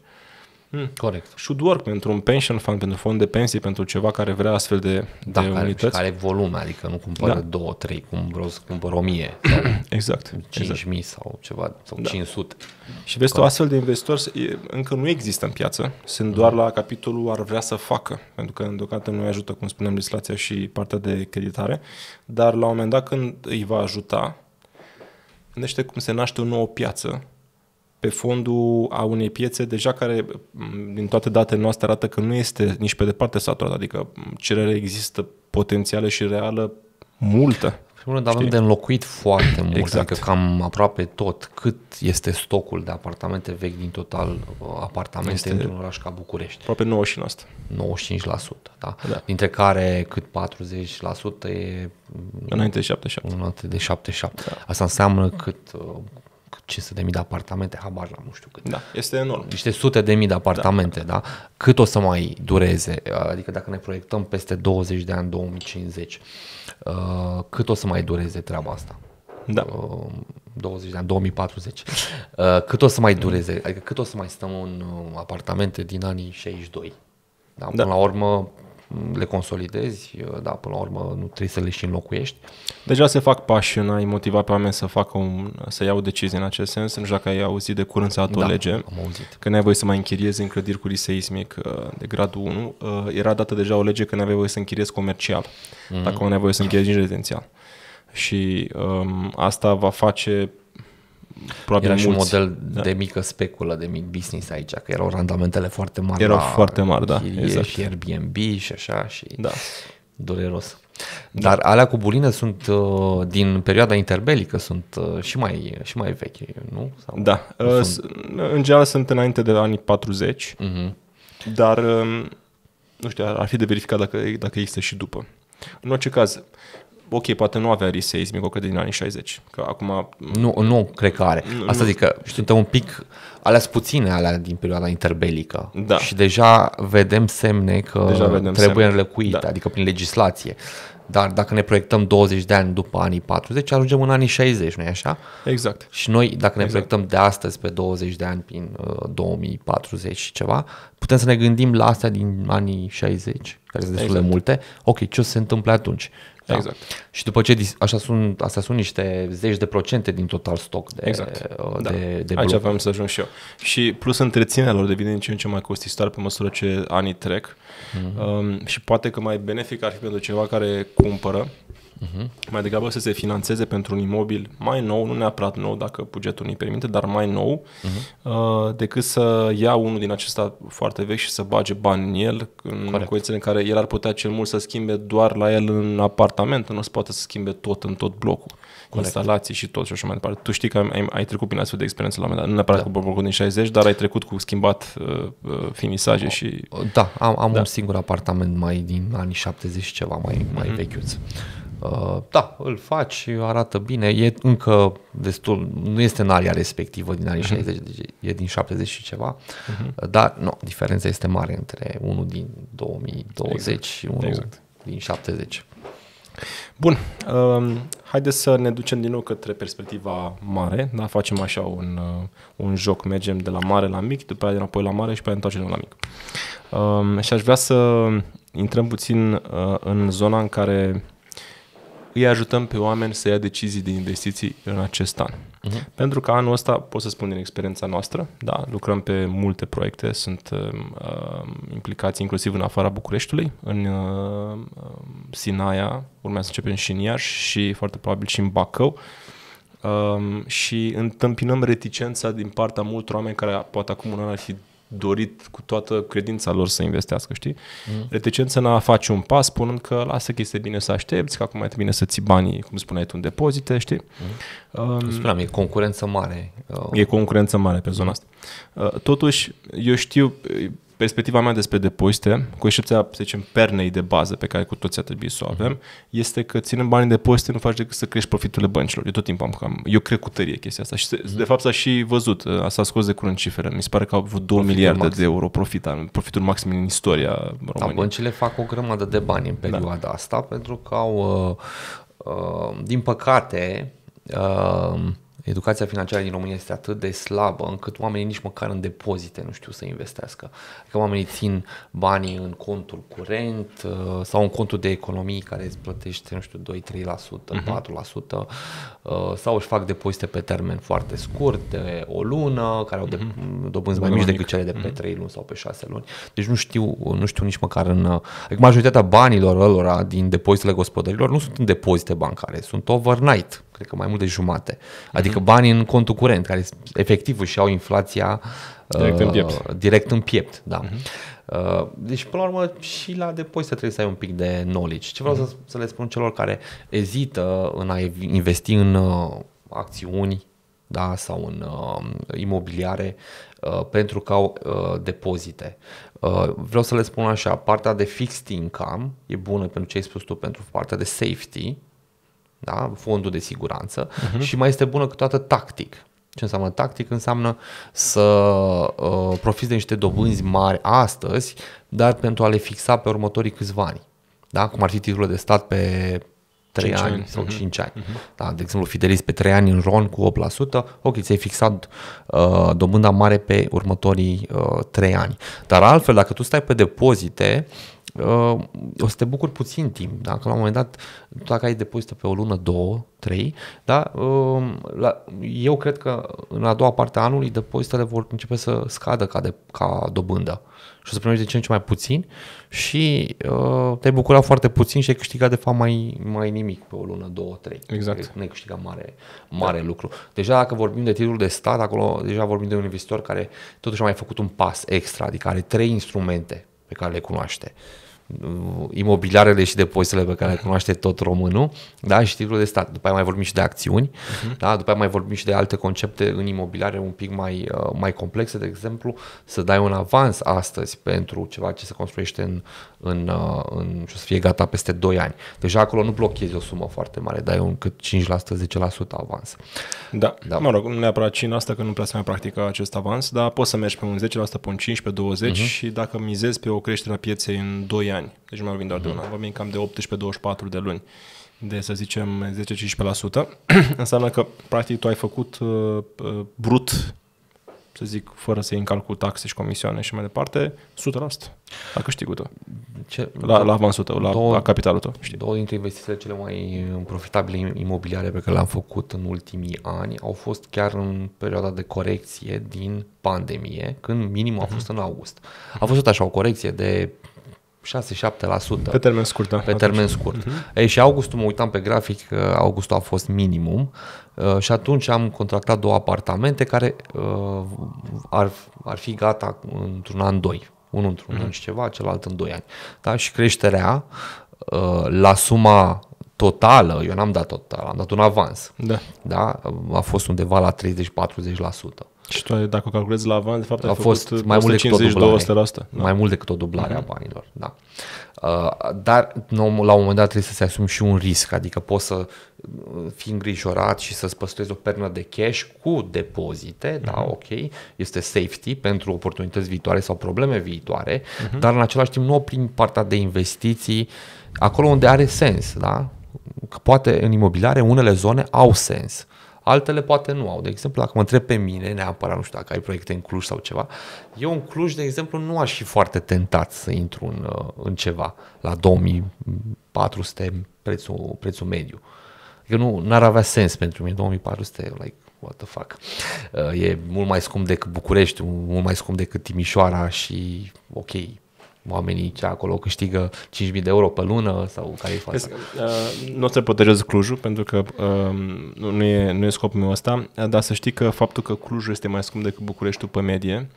Corect. Should work pentru un pension fund, pentru fond de pensii, pentru ceva care vrea astfel de unități. Care volume, adică nu cumpără 2-3, cumpără 1000 sau exact, 5000 sau ceva, sau 500. Și vezi tu, astfel de investitori încă nu există în piață, sunt doar la capitolul ar vrea să facă, pentru că deocamdată nu ajută, cum spunem, legislația și partea de creditare, dar la un moment dat când îi va ajuta, gândește cum se naște o nouă piață, pe fondul a unei piețe deja care, din toate datele noastre, arată că nu este nici pe departe saturată, adică cererea există potențială și reală multă. Dar avem de înlocuit foarte mult, adică cam aproape tot cât este stocul de apartamente vechi din total apartamente într-un oraș ca București. Aproape 95%. 95%, dintre care cât 40% e înainte de 77%. Asta înseamnă cât 500.000 de apartamente, habar la nu știu cât. Este enorm. Niște sute de mii de apartamente, Cât o să mai dureze? Adică dacă ne proiectăm peste 20 de ani, 2050, cât o să mai dureze treaba asta? 20 de ani, 2040. Cât o să mai dureze? Adică cât o să mai stăm în apartamente din anii 62? Până la urmă le consolidezi, până la urmă nu trebuie să le și înlocuiești. Deja se fac pași în a-i motiva pe oameni să facă să iau decizii în acest sens. Nu știu dacă ai auzit de curând să o lege, am auzit. Că n-ai voie să mai închiriezi în clădiri cu risc seismic de gradul 1. Era dată deja o lege că n-aveai voie să închiriezi comercial, dacă n-ai voie să închiriezi nici rezidențial. Și asta va face probabil era mulți. Și un model de mică speculă, de mic business aici, că erau randamentele foarte mari. Erau foarte mari, exact. Și Airbnb și așa și dureros. Dar alea cu buline sunt din perioada interbelică, sunt și mai vechi, nu? Sau în general sunt înainte de anii 40, dar nu știu, ar fi de verificat dacă există și după. În orice caz, ok, poate nu avea risc seismic, o cred din anii 60, că acum... Nu cred că are. Asta zic că suntem un pic, alea-s puține, alea din perioada interbelică. Și deja vedem semne că trebuie înlocuite, adică prin legislație. Dar dacă ne proiectăm 20 de ani după anii 40, ajungem în anii 60, nu-i așa? Exact. Și noi, dacă ne proiectăm de astăzi pe 20 de ani prin 2040 și ceva, putem să ne gândim la astea din anii 60, care sunt destul de multe. Ok, ce o să se întâmple atunci? Da. Exact. Și după ce, astea sunt niște zeci de procente din total stoc de de aici aveam să ajung și eu. Și plus întreținerea lor devine din ce în ce mai costisitoare pe măsură ce anii trec. Și poate că mai benefic ar fi pentru ceva care cumpără, mai degrabă să se finanțeze pentru un imobil mai nou, nu neapărat nou dacă bugetul nu-i permite, dar mai nou, decât să ia unul din acesta foarte vechi și să bage bani în el, în condițiile în care el ar putea cel mult să schimbe doar la el în apartament, nu se poate să schimbe tot în tot blocul, instalații și tot și așa mai departe. Tu știi că ai trecut prin astfel de experiență la un moment dat, nu neapărat cu blocul din 60, dar ai trecut cu schimbat finisaje și... Da, am un singur apartament mai din anii 70 ceva, mai vechiuț. Da, îl faci, arată bine, e încă destul, nu este în aria respectivă din anii 60, e din 70 și ceva, dar no, diferența este mare între unul din 2020 și unul din 70. Bun, haideți să ne ducem din nou către perspectiva mare, da? Facem așa un joc, mergem de la mare la mic, după aia înapoi la mare și pe aia întoarcem la mic. Și aș vrea să intrăm puțin în zona în care îi ajutăm pe oameni să ia decizii de investiții în acest an. Pentru că anul ăsta, pot să spun din experiența noastră, da, lucrăm pe multe proiecte, sunt implicați inclusiv în afara Bucureștiului, în Sinaia, urmează să începem și în Iași și foarte probabil și în Bacău. Și întâmpinăm reticența din partea multor oameni care poate acum un an ar fi dorit cu toată credința lor să investească, știi? Reticența n-a face un pas spunând că lasă că este bine să aștepți, că acum e bine să ții banii, cum spuneai tu, în depozite, știi? Spuneam, e concurență mare. E concurență mare pe zona asta. Totuși, eu știu perspectiva mea despre depozite, cu excepția, să zicem, pernei de bază pe care cu toții ar trebui să o avem, este că ținem banii în depozite, nu faci decât să crești profiturile băncilor. Eu tot timpul eu cred cu tărie chestia asta și de fapt s-a și văzut, s-a scos de curând cifrele, mi se pare că au avut 2 miliarde de euro profitul maxim în istoria României. Da, băncile fac o grămadă de bani în perioada asta pentru că au, din păcate, educația financiară din România este atât de slabă încât oamenii nici măcar în depozite nu știu să investească. Adică oamenii țin banii în contul curent sau în contul de economii care îți plătește, nu știu, 2-3%, 4% sau își fac depozite pe termen foarte scurt, de o lună, care au dobânzi mai mici decât cele de pe 3 luni sau pe 6 luni. Deci nu știu nici măcar adică majoritatea banilor ălora din depozitele gospodărilor nu sunt în depozite bancare, sunt overnight, cred că mai mult de jumate. Adică banii în contul curent, care efectiv își iau inflația direct în piept. Da. Deci, până la urmă, și la depozite trebuie să ai un pic de knowledge. Ce vreau să le spun celor care ezită în a investi în acțiuni, da, sau în imobiliare pentru că au depozite. Vreau să le spun așa, partea de fixed income e bună pentru ce ai spus tu, pentru partea de safety, da, fondul de siguranță, și mai este bună câteodată tactic. Ce înseamnă tactic? Înseamnă să profiți de niște dobânzi mari astăzi, dar pentru a le fixa pe următorii câțiva ani. Da? Cum ar fi titlurile de stat pe 3 ani sau 5 ani. Da, de exemplu, Fidelis pe 3 ani în RON cu 8%, ok, ți-ai fixat dobânda mare pe următorii 3 ani. Dar altfel, dacă tu stai pe depozite, o să te bucuri puțin timp, da? Că la un moment dat, dacă ai depozită pe o lună, 2, 3, da? Eu cred că în a doua parte a anului depozitele vor începe să scadă ca dobândă și o să primești de ce în ce mai puțin și te-ai bucurat foarte puțin și ai câștigat de fapt mai nimic pe o lună, 2, 3. Exact. Nu ai câștigat mare lucru. Deja dacă vorbim de titluri de stat, acolo deja vorbim de un investitor care totuși a mai făcut un pas extra, adică are 3 instrumente pe care le cunoaște. Imobiliarele și depozitele pe care le cunoaște tot românul, da, și titlul de stat. După aia mai vorbim și de acțiuni, da, după aia mai vorbim și de alte concepte în imobiliare un pic mai complexe, de exemplu, să dai un avans astăzi pentru ceva ce se construiește și o să fie gata peste 2 ani. Deja acolo nu blochezi o sumă foarte mare, dai un cât 5%, 10% avans. Da, mă rog, nu neapărat 5% că nu prea se mai practică acest avans, dar poți să mergi pe un 10%, pe un 15%, pe 20% și dacă mizezi pe o creștere a pieței în 2 ani, ani, deci nu mai vorbim doar de una, vorbim cam de 18-24 de luni, de să zicem 10-15%, înseamnă că practic tu ai făcut brut, să zic, fără să-i încalcul taxe și comisioane și mai departe, 100% la câștigul tău, la avansul tău, la capitalul tău. Știi? Două dintre investițiile cele mai profitabile imobiliare pe care le-am făcut în ultimii ani au fost chiar în perioada de corecție din pandemie, când minimul a fost în august. A fost tot așa o corecție de 6-7%. Pe termen scurt, da. Pe termen scurt. Ei, și augustul, mă uitam pe grafic, augustul a fost minimum și atunci am contractat două apartamente care ar fi gata într-un an, doi. Unul într-un an și ceva, celălalt în 2 ani. Da? Și creșterea la suma totală, eu n-am dat total, am dat un avans. Da. Da? A fost undeva la 30-40%. Și tu, dacă o calculezi la avans, de fapt a fost mai mult decât o dublare, mai mult decât o dublare a banilor. Da. Dar la un moment dat trebuie să se asumi și un risc, adică poți să fii îngrijorat și să-ți păstrezi o pernă de cash cu depozite, da, ok, este safety pentru oportunități viitoare sau probleme viitoare, dar în același timp nu oprim partea de investiții acolo unde are sens, da? Că poate în imobiliare unele zone au sens. Altele poate nu au. De exemplu, dacă mă întreb pe mine, neapărat, nu știu dacă ai proiecte în Cluj sau ceva, eu în Cluj, de exemplu, nu aș fi foarte tentat să intru în ceva la 2400 prețul mediu. Adică nu ar avea sens pentru mine, 2400, like, what the fuck. E mult mai scump decât București, mult mai scump decât Timișoara și ok, oamenii ce acolo câștigă 5.000 de euro pe lună sau care e fața. Nu o să protejez Clujul pentru că nu e scopul meu ăsta, dar să știi că faptul că Clujul este mai scump decât Bucureștiul pe medie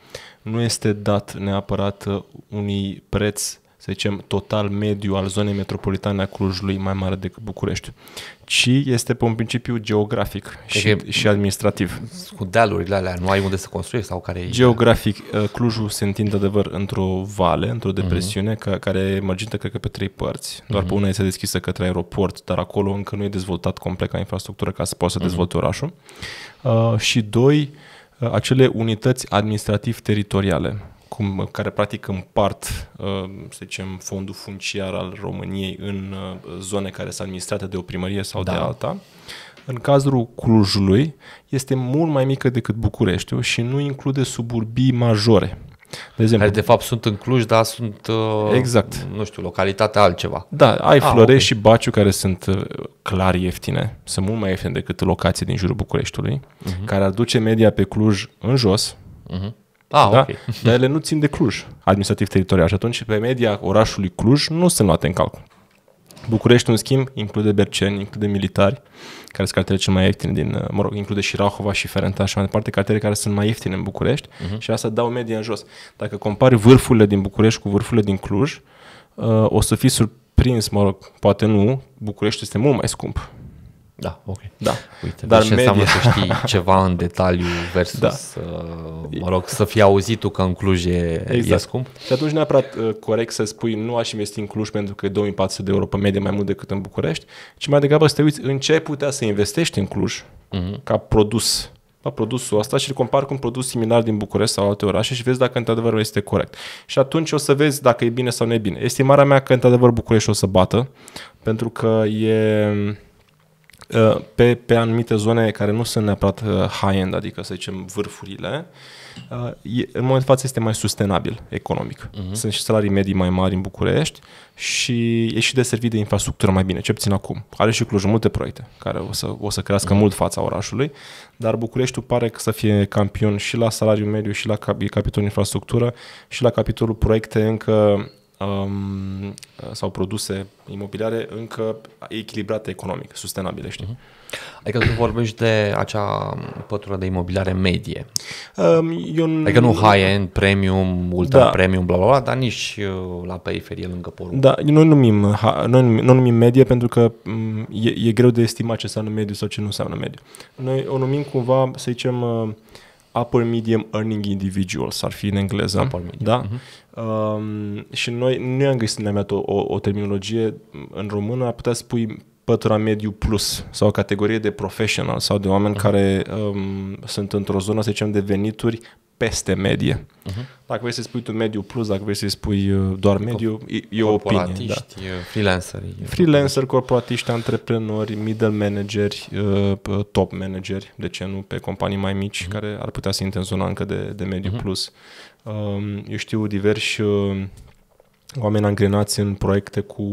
nu este dat neapărat unui preț, să zicem, total mediu al zonei metropolitane a Clujului mai mare decât București, ci este pe un principiu geografic și administrativ. Cu dealurile alea nu ai unde să construiești sau care e? Geografic, Clujul se întinde adevăr într-o vale, într-o depresiune care e margintă, cred că, pe 3 părți. Doar pe una este deschisă către aeroport, dar acolo încă nu e dezvoltat complet ca infrastructură ca să poată să dezvolte orașul. Și doi, acele unități administrativ-teritoriale, care practic împart, să zicem, fondul funciar al României în zone care sunt administrate de o primărie sau de alta. În cazul Clujului este mult mai mică decât Bucureștiul și nu include suburbii majore. De exemplu, care de fapt sunt în Cluj, dar sunt, exact, nu știu, localitatea altceva. Da, ai Florești și Baciu, care sunt clar ieftine, sunt mult mai ieftine decât locații din jurul Bucureștiului, care aduce media pe Cluj în jos, da? Okay. Dar ele nu țin de Cluj administrativ-teritorial și atunci pe media orașului Cluj nu se luate în calcul. București, în schimb, include Berceni, include Militari, care sunt cartele cel mai ieftine din, mă rog, include și Rahova și Ferenta și mai departe, cartele care sunt mai ieftine în București și asta dau media în jos. Dacă compari vârfurile din București cu vârfurile din Cluj, o să fii surprins, mă rog, poate nu, București este mult mai scump. Da, ok. Da. Uite, dar deci înseamnă să știi ceva în detaliu versus, mă rog, să fii auzit tu că în Cluj e scump. Și atunci neapărat corect să spui nu aș investi în Cluj pentru că e 2400 de euro pe medie mai mult decât în București, ci mai degrabă să te uiți în ce ai putea să investești în Cluj ca produs. Produsul ăsta și îl compar cu un produs similar din București sau alte orașe și vezi dacă într-adevăr este corect. Și atunci o să vezi dacă e bine sau nu e bine. Estimarea mea că într-adevăr București o să bată pentru că e... Pe anumite zone care nu sunt neapărat high-end, adică să zicem vârfurile, în momentul de față este mai sustenabil economic. Sunt și salarii medii mai mari în București și e și de servit de infrastructură mai bine, ce puțin acum. Are și Cluj multe proiecte care o să crească mult fața orașului, dar Bucureștiul pare că să fie campion și la salariu mediu și la capitolul infrastructură și la capitolul proiecte încă sau produse imobiliare încă echilibrate economic, sustenabile, știi? Adică tu vorbești de acea pătură de imobiliare medie. Adică nu high-end, premium, ultra-premium, bla, bla, bla, dar nici la periferie lângă porumb. Da, noi numim medie pentru că e greu de estimat ce înseamnă mediu sau ce nu înseamnă mediu. Noi o numim cumva, să zicem, upper medium earning individuals, ar fi în engleză. Da? Și noi nu am găsit neapărat o terminologie în română, ar putea spui pătura mediu plus sau o categorie de professional sau de oameni care sunt într-o zonă, să zicem, de venituri peste medie. Dacă vrei să spui tu mediu plus, dacă vrei să spui doar mediu, e o opinie. Da. Freelanceri. Freelancer, corporatiști, antreprenori, middle manageri, top manageri, de ce nu, pe companii mai mici, care ar putea să intre în zona încă de mediu plus. Eu știu diversi oameni angrenați în proiecte cu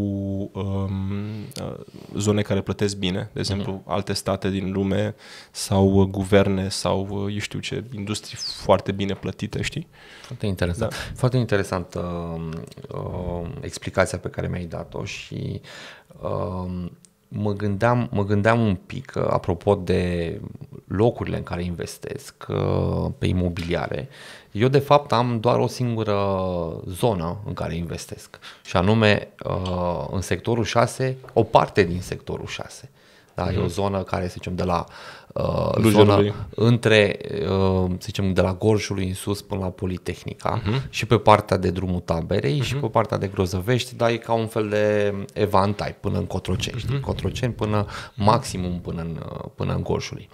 zone care plătesc bine, de exemplu alte state din lume sau guverne sau eu știu ce, industrii foarte bine plătite, știi? Foarte interesant. Da. Foarte interesantă explicația pe care mi-ai dat-o și mă gândeam un pic, apropo de locurile în care investesc pe imobiliare. Eu de fapt am doar o singură zonă în care investesc și anume în sectorul 6, o parte din sectorul 6. Da, e o zonă care, să zicem, de la zona între, să zicem, de la Gorjului în sus până la Politehnica, și pe partea de Drumul Taberei și pe partea de Grozăvești, dar e ca un fel de evantai până în Cotrocești, Cotroceni până maximum până în Gorjului.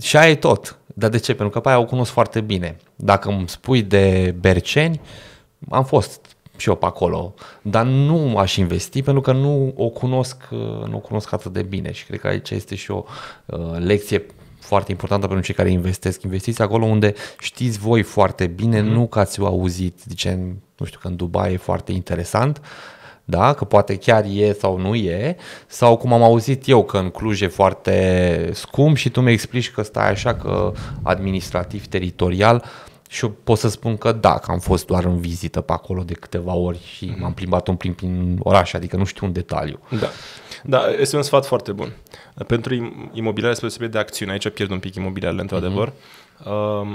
Și aia e tot. Dar de ce? Pentru că pe aia o cunosc foarte bine. Dacă îmi spui de Berceni, am fost și eu pe acolo, dar nu aș investi pentru că nu o cunosc atât de bine și cred că aici este și o lecție foarte importantă pentru cei care investesc. Investiți acolo unde știți voi foarte bine, nu că ați auzit, zicem, nu știu, că în Dubai e foarte interesant, da, că poate chiar e sau nu e, sau cum am auzit eu că în Cluj e foarte scump și tu mi explici că stai așa, că administrativ, teritorial. Și eu pot să spun că da, că am fost doar în vizită pe acolo de câteva ori și m-am plimbat un plimb prin oraș, adică nu știu un detaliu. Da, da, este un sfat foarte bun. Pentru imobiliare, spre deosebire de acțiune, aici pierd un pic imobiliarele, într-adevăr,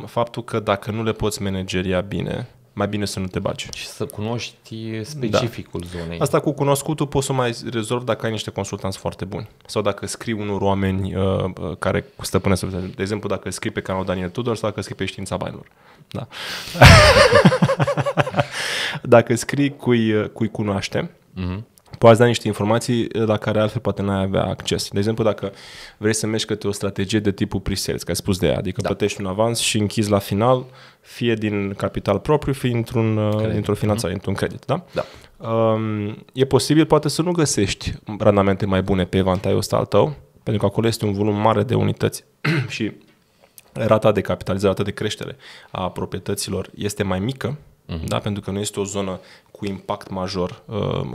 faptul că dacă nu le poți manageria bine, mai bine să nu te bagi. Și să cunoști specificul zonei. Asta cu cunoscutul poți să mai rezolvi dacă ai niște consultanți foarte buni. Sau dacă scrii unor oameni care stăpânesc. De exemplu, dacă scrii pe canalul Daniel Tutor sau dacă scrii pe Știința Banilor. Da. Dacă scrii cui cunoaște, poți da niște informații la care altfel poate n-ai avea acces. De exemplu, dacă vrei să mergi către o strategie de tipul pre-sales, că ai spus de ea, adică plătești un avans și închizi la final, fie din capital propriu, fie într-o finanțare, într-un credit. Da? Da. E posibil poate să nu găsești randamente mai bune pe evantaiul ăsta al tău, pentru că acolo este un volum mare de unități și rata de capitalizare, rata de creștere a proprietăților este mai mică, da? Pentru că nu este o zonă cu impact major,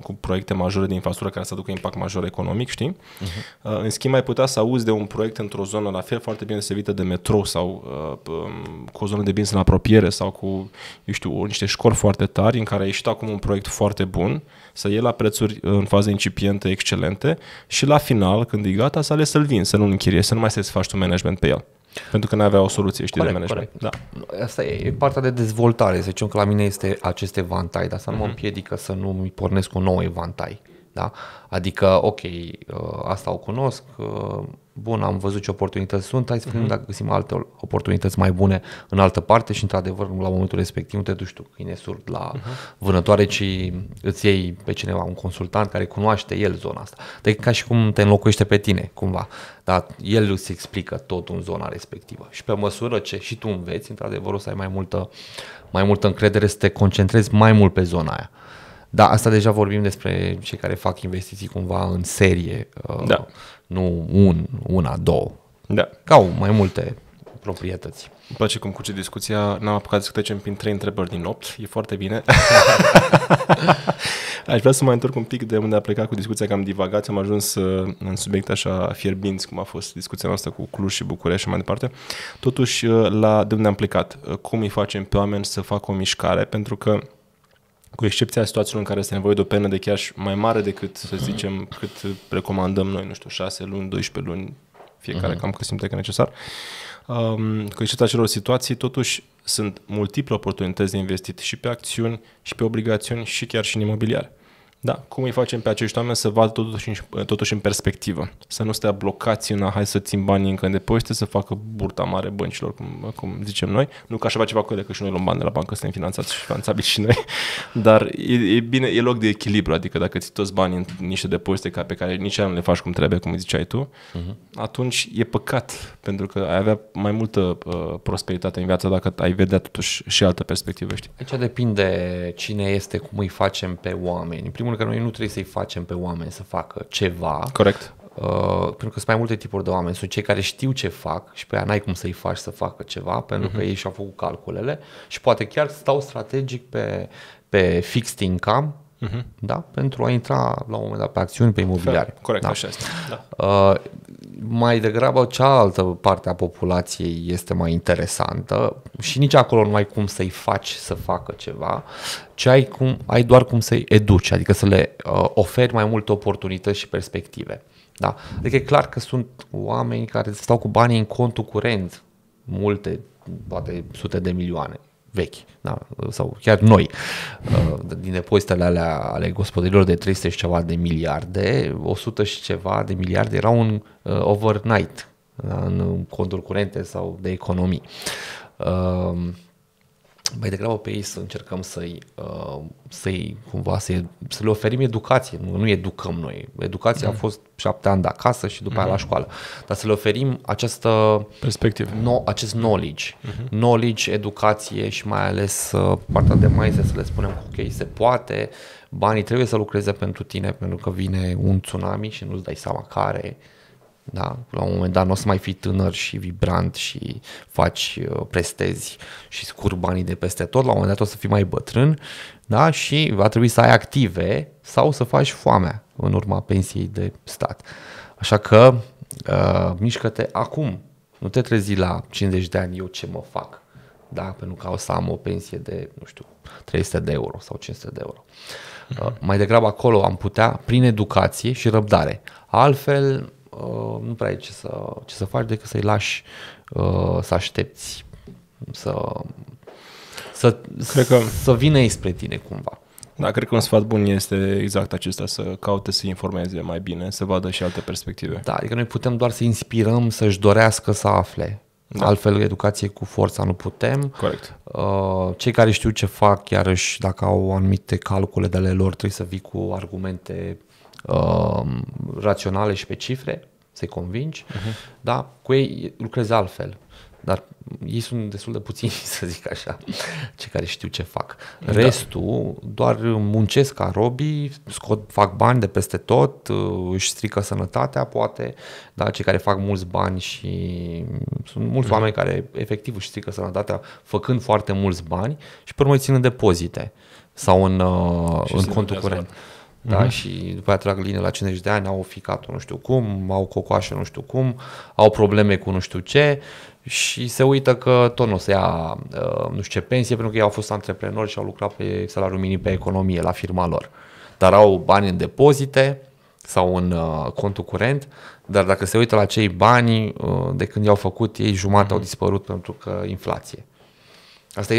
cu proiecte majore de infrastructură care să aducă impact major economic, știi? În schimb, ai putea să auzi de un proiect într-o zonă la fel foarte bine servită de metrou sau cu o zonă de business în apropiere sau cu, eu știu, niște școli foarte tari în care a ieșit acum un proiect foarte bun, să iei la prețuri în fază incipientă excelente și la final, când e gata, să ales să-l vinzi, să nu-l închiriezi, să nu mai să-ți faci tu management pe el. Pentru că nu avea o soluție, știi, corect, de management. Da. Asta e partea de dezvoltare. Să zicem că la mine este acest evantai, dar să nu mă împiedică să nu îmi pornesc un nou evantai. Da? Adică, ok, asta o cunosc, bun, am văzut ce oportunități sunt, hai să vedem dacă găsim alte oportunități mai bune în altă parte și, într-adevăr, la momentul respectiv nu te duci tu câine surd la vânătoare, ci îți iei pe cineva, un consultant care cunoaște el zona asta. Deci ca și cum te înlocuiește pe tine, cumva, dar el îți explică totul în zona respectivă și pe măsură ce și tu înveți, într-adevăr, o să ai mai multă încredere să te concentrezi mai mult pe zona aia. Da, asta deja vorbim despre cei care fac investiții cumva în serie, nu una, două, ca au mai multe proprietăți. Îmi place cum curge discuția, n-am apucat să trecem prin 3 întrebări din 8, e foarte bine. Aș vrea să mă întorc un pic de unde a plecat cu discuția, că am divagat, am ajuns în subiecte așa fierbinți, cum a fost discuția noastră cu Cluj și București și mai departe. Totuși, de unde am plecat, cum îi facem pe oameni să facă o mișcare, pentru că cu excepția situațiilor în care este nevoie de o penă de cash mai mare decât, să zicem, cât recomandăm noi, nu știu, 6 luni, 12 luni, fiecare cam cât simte că e necesar. Cu excepția acelor situații, totuși, sunt multiple oportunități de investit și pe acțiuni, și pe obligațiuni, și chiar și în imobiliare. Da, cum îi facem pe acești oameni să vadă totuși în perspectivă, să nu stea blocați în a, hai să țin banii încă în depozite, să facă burta mare băncilor, cum zicem noi. Nu că așa va ceva cu ele, că și noi luăm bani de la bancă, suntem finanțați și finanțabili și noi, dar e bine, e loc de echilibru, adică dacă ții toți banii în niște depozite pe care nici aia nu le faci cum trebuie, cum ziceai tu, atunci e păcat, pentru că ai avea mai multă prosperitate în viață dacă ai vedea totuși și altă perspectivă, știi? Aici depinde cine este, cum îi facem pe oameni. În primul rând că noi nu trebuie să-i facem pe oameni să facă ceva. Corect. Pentru că sunt mai multe tipuri de oameni. Sunt cei care știu ce fac și pe aia n-ai cum să-i faci să facă ceva, pentru că ei și-au făcut calculele și poate chiar stau strategic pe fixed income, da? Pentru a intra la un moment dat pe acțiuni, pe imobiliare. Corect, da? Așa este. Da. Mai degrabă cealaltă parte a populației este mai interesantă și nici acolo nu ai cum să-i faci să facă ceva, ci ai doar cum să-i educi, adică să le oferi mai multe oportunități și perspective. Da? Adică e clar că sunt oameni care stau cu banii în contul curent, multe, poate sute de milioane vechi, da? Sau chiar noi, din depozitele alea ale gospodărilor de 300 și ceva de miliarde, 100 și ceva de miliarde erau un overnight, da? În conturi curente sau de economii. Mai degrabă pe ei să încercăm să le oferim educație, nu educăm noi. Educația a fost 7 ani de acasă și după aia la școală, dar să le oferim această perspectivă, acest knowledge, knowledge, educație și mai ales partea de mindset, să le spunem că ok, se poate, banii trebuie să lucreze pentru tine, pentru că vine un tsunami și nu-ți dai seama care. Da? La un moment dat nu o să mai fii tânăr și vibrant și faci, prestezi și scurgi banii de peste tot, la un moment dat o să fii mai bătrân, da? Și va trebui să ai active sau să faci foamea în urma pensiei de stat. Așa că mișcă-te acum, nu te trezi la 50 de ani eu ce mă fac, da? Pentru că o să am o pensie de, nu știu, 300 de euro sau 500 de euro. Mai degrabă acolo am putea prin educație și răbdare, altfel nu prea ai ce să faci decât să-i lași să aștepți să vină spre tine cumva. Da, cred că un sfat bun este exact acesta, să caute să informeze mai bine, să vadă și alte perspective. Da, adică noi putem doar să inspirăm să-și dorească să afle. Da. Altfel, educație cu forța nu putem. Corect. Cei care știu ce fac, iarăși, dacă au anumite calcule de ale lor, trebuie să vii cu argumente raționale și pe cifre, să-i convingi, dar cu ei lucrezi altfel. Dar ei sunt destul de puțini, să zic așa, cei care știu ce fac. Da. Restul doar muncesc ca robii, fac bani de peste tot, își strică sănătatea, poate, dar cei care fac mulți bani și sunt mulți oameni care efectiv își strică sănătatea făcând foarte mulți bani și pe urmă îi țin în depozite sau în contul curent. Da? Și după aia trag linie la 50 de ani, au ficat-o nu știu cum, au cocoașă nu știu cum, au probleme cu nu știu ce și se uită că tot nu o să ia nu știu ce pensie, pentru că ei au fost antreprenori și au lucrat pe salariul minim pe economie la firma lor, dar au bani în depozite sau în contul curent, dar dacă se uită la cei bani de când i-au făcut ei, jumate au dispărut pentru că inflație.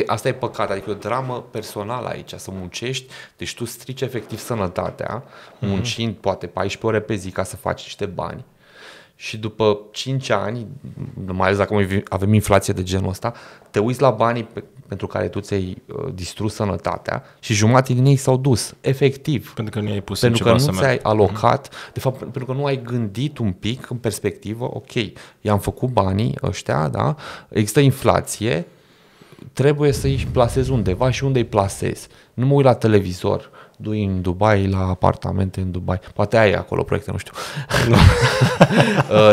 Asta e păcat, adică o dramă personală aici, să muncești, deci tu strici efectiv sănătatea, muncind poate 14 ore pe zi ca să faci niște bani și după 5 ani, mai ales dacă avem inflație de genul ăsta, te uiți la banii pentru care tu ți-ai distrus sănătatea și jumătate din ei s-au dus, efectiv. Pentru că nu i-ai pus pentru că nu ți-ai alocat, de fapt pentru că nu ai gândit un pic în perspectivă, ok, i-am făcut banii ăștia, da? Există inflație, trebuie să-i plasez undeva și unde îi plasez. Nu mă uit la televizor, du-i în Dubai, la apartamente în Dubai. Poate ai acolo proiecte, nu știu.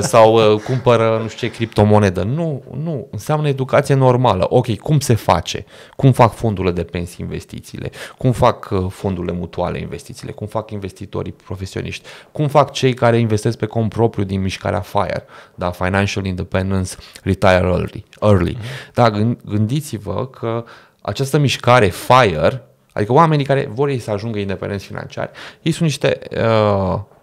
Sau cumpără, nu știu ce, criptomonedă. Nu. Înseamnă educație normală. Ok, cum se face? Cum fac fondurile de pensii investițiile? Cum fac fondurile mutuale investițiile? Cum fac investitorii profesioniști? Cum fac cei care investesc pe cont propriu din mișcarea FIRE? Da, Financial Independence, Retire Early. Da, gândiți-vă că această mișcare FIRE, adică oamenii care vor ei să ajungă independenți financiari, ei sunt niște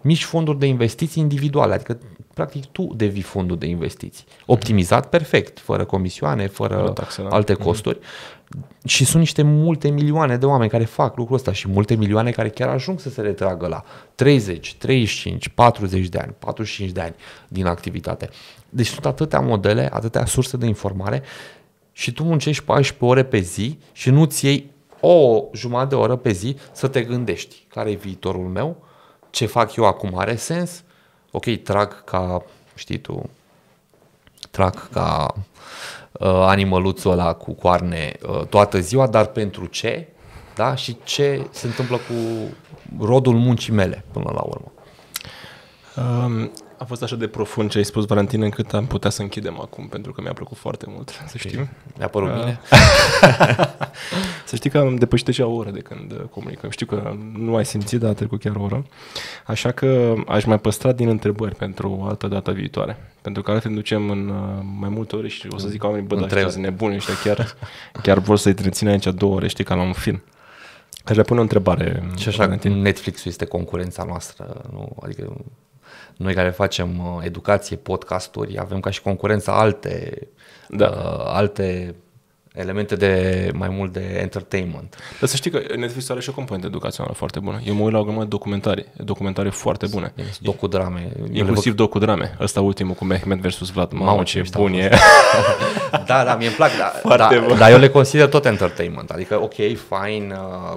mici fonduri de investiții individuale, adică practic tu devii fondul de investiții, optimizat perfect, fără comisioane, fără alte costuri, Și sunt niște multe milioane de oameni care fac lucrul ăsta și multe milioane care chiar ajung să se retragă la 30, 35, 40 de ani, 45 de ani din activitate. Deci sunt atâtea modele, atâtea surse de informare și tu muncești 14 ore pe zi și nu-ți iei o jumătate de oră pe zi să te gândești care e viitorul meu, ce fac eu acum are sens, ok, trag ca, știi tu, trag ca animăluțul ăla cu coarne toată ziua, dar pentru ce? Da? Și ce se întâmplă cu rodul muncii mele până la urmă? A fost așa de profund ce ai spus, Valentin, încât am putea să închidem acum, pentru că mi-a plăcut foarte mult, să știm. Mi-a părut bine. Să știi că am depășit deja o oră de când comunicăm. Știu că nu ai simțit, dar a trecut chiar o oră. Așa că aș mai păstra din întrebări pentru o altă dată viitoare. Pentru că altfel ne ducem în mai multe ore și o să zic oamenii, bă, dar ăștia nebuni, ăștia chiar vor să-i întrețină aici două ore, știi, ca la un film. Aș le pune o întrebare. Și așa, Netflix-ul este concurența noastră, nu? Adică noi care facem educație, podcasturi, avem ca și concurență alte, alte elemente de mai mult de entertainment. Dar să știi că Netflix are și o componentă educațională foarte bună. Eu mă uit la o grămadă de documentare foarte bune. Docudrame. Inclusiv docudrame. Ăsta ultimul cu Mehmet versus Vlad. Mamă, ce bun e. Da, mie îmi plac. Dar eu le consider tot entertainment. Adică, ok, fine,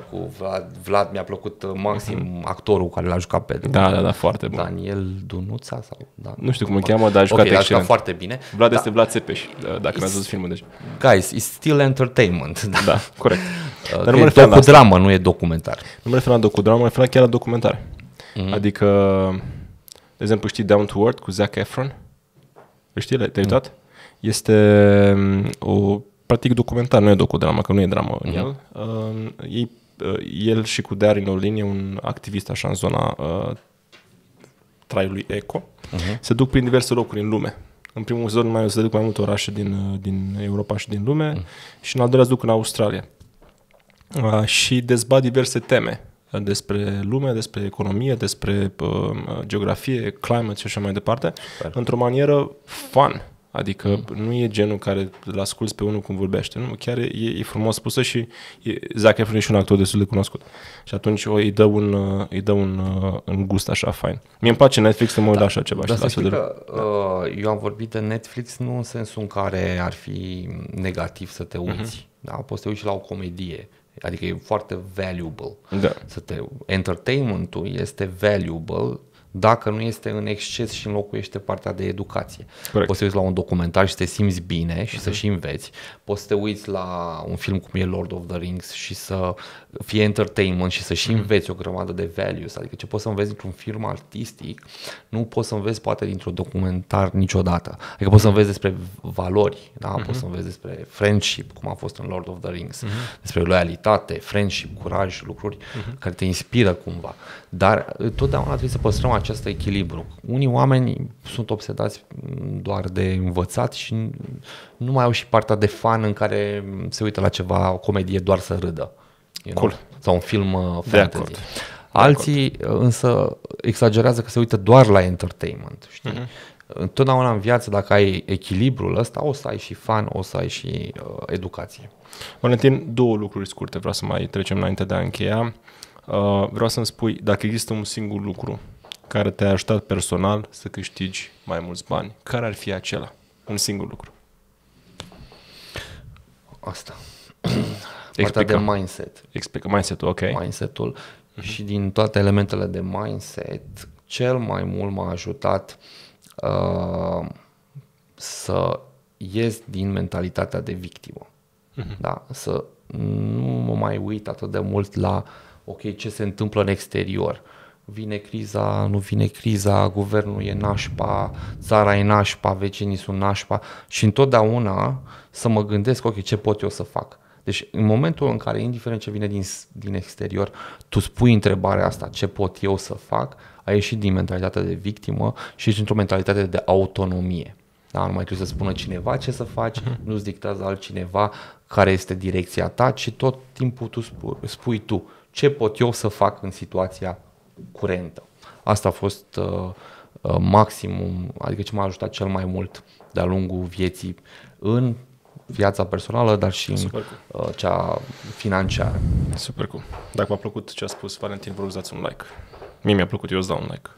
cu Vlad mi-a plăcut maxim actorul care l-a jucat pe foarte bun. Daniel Dunuța sau? Nu știu cum îl cheamă, dar a jucat excelent. Jucat foarte bine. Vlad este Vlad Țepeș, dacă mi-ați văzut filmul deja. Guys, still entertainment. Da, corect. Dar nu e docudramă, nu e documentar. Nu mă refer la docudramă, mă refer chiar la documentare. Adică, de exemplu, știi Down to Earth cu Zac Efron? Îl știi? Te-ai uitat? Este o, practic documentar, nu e docudramă, că nu e dramă în el. El și cu Darren Olin, e un activist așa în zona traiului eco. Se duc prin diverse locuri în lume. În primul sezon mai o să se duc mai multe orașe din Europa și din lume și în al doilea se duc în Australia. Și dezbat diverse teme despre lume, despre economie, despre geografie, climate și așa mai departe, într-o manieră fun. Adică nu e genul care îl asculți pe unul cum vorbește, nu? Chiar e frumos spusă și Zac Efron e și un actor destul de cunoscut. Și atunci îi dă un gust așa fain. Mie îmi place Netflix să mă uit la așa ceva. Dar să știi că eu am vorbit de Netflix nu în sensul în care ar fi negativ să te uiți. Da? Poți să te uiți la o comedie. Adică e foarte valuable. Entertainment-ul este valuable dacă nu este în exces și înlocuiește partea de educație. Corect. Poți să te uiți la un documentar și te simți bine și să și înveți. Poți să te uiți la un film cum e Lord of the Rings și să fie entertainment și să și înveți o grămadă de values. Adică ce poți să înveți dintr-un film artistic, nu poți să înveți poate dintr-un documentar niciodată. Adică poți să înveți despre valori, da? Poți să înveți despre friendship, cum a fost în Lord of the Rings, despre loialitate, friendship, curaj, lucruri care te inspiră cumva. Dar totdeauna trebuie să păstrăm acest echilibru. Unii oameni sunt obsedați doar de învățat și nu mai au și partea de fan în care se uită la ceva, o comedie doar să râdă. Cool. Sau un film fantasy. Alții însă exagerează că se uită doar la entertainment. Știi? Întotdeauna în viață, dacă ai echilibrul ăsta, o să ai și fan, o să ai și educație. Valentin, două lucruri scurte vreau să mai trecem înainte de a încheia. Vreau să-mi spui dacă există un singur lucru care te-a ajutat personal să câștigi mai mulți bani. Care ar fi acela? Un singur lucru. Asta. Partea de mindset. Explică mindset-ul, ok. Mindset-ul și din toate elementele de mindset, cel mai mult m-a ajutat să ies din mentalitatea de victimă. Da? Să nu mă mai uit atât de mult la ok, ce se întâmplă în exterior. Vine criza, nu vine criza, guvernul e nașpa, țara e nașpa, vecinii sunt nașpa și întotdeauna să mă gândesc, ok, ce pot eu să fac? Deci în momentul în care, indiferent ce vine din exterior, tu spui întrebarea asta, ce pot eu să fac, ai ieșit din mentalitatea de victimă și ești într-o mentalitate de autonomie. Da, nu mai trebuie să spună cineva ce să faci, nu-ți dictează altcineva care este direcția ta, ci tot timpul tu spui tu, ce pot eu să fac în situația curentă. Asta a fost maximum, adică ce m-a ajutat cel mai mult de-a lungul vieții în viața personală, dar și super în cool, cea financiară. Super cool. Dacă v-a plăcut ce a spus Valentin, vă rog să dați un like. Mie mi-a plăcut, eu îți dau un like.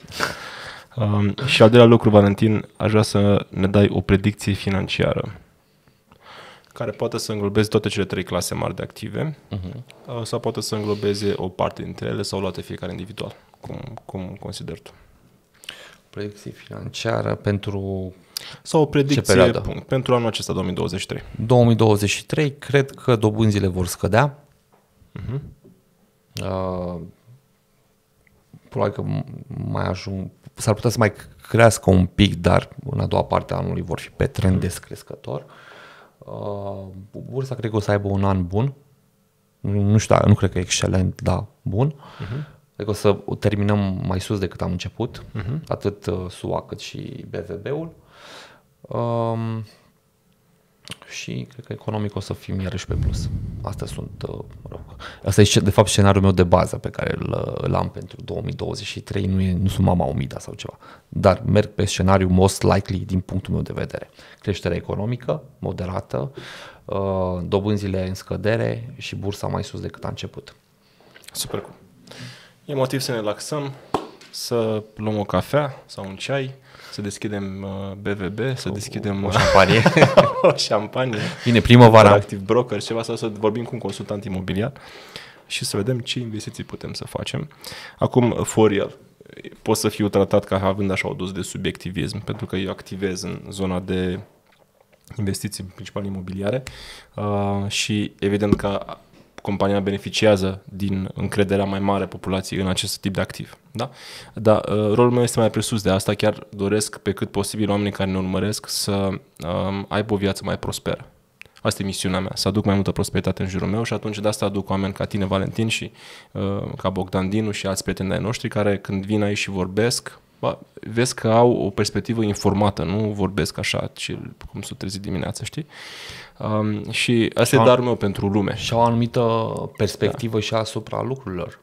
Și al doilea lucru, Valentin, aș vrea să ne dai o predicție financiară care poate să înglobeze toate cele trei clase mari de active, sau poate să înglobeze o parte dintre ele sau luate fiecare individual, cum consider tu. Predicție financiară pentru... Sau o predicție pentru anul acesta, 2023. 2023, cred că dobânzile vor scădea. Probabil că mai ajung, s-ar putea să mai crească un pic, dar în a doua parte a anului vor fi pe trend descrescător. Bursa cred că o să aibă un an bun. Nu știu, nu cred că e excelent, dar bun. Cred că o să terminăm mai sus decât am început, atât SUA cât și BVB-ul. Și cred că economic o să fim iarăși pe plus. Astea sunt, asta e de fapt scenariul meu de bază pe care îl am pentru 2023, nu sunt mama umida sau ceva, dar merg pe scenariul most likely din punctul meu de vedere. Creșterea economică moderată, dobânzile în scădere și bursa mai sus decât a început. Super cool. E motiv să ne relaxăm, să luăm o cafea sau un ceai, să deschidem BVB, să deschidem o șampanie. O șampanie. Vine primăvara. Active broker, ceva, sau să vorbim cu un consultant imobiliar și să vedem ce investiții putem să facem. Acum, for real, pot să fiu tratat ca având așa o doză de subiectivism, pentru că eu activez în zona de investiții, principal imobiliare, și evident că compania beneficiază din încrederea mai mare a populației în acest tip de activ. Da? Dar rolul meu este mai presus de asta, chiar doresc pe cât posibil oamenii care ne urmăresc să aibă o viață mai prosperă. Asta e misiunea mea, să aduc mai multă prosperitate în jurul meu și atunci de asta aduc oameni ca tine, Valentin, și ca Bogdan Dinu și alți prieteni ai noștri care când vin aici și vorbesc, vezi că au o perspectivă informată, nu vorbesc așa cum s-o trezi dimineața, știi? Și asta e darul meu pentru lume. Și au o anumită perspectivă și asupra lucrurilor.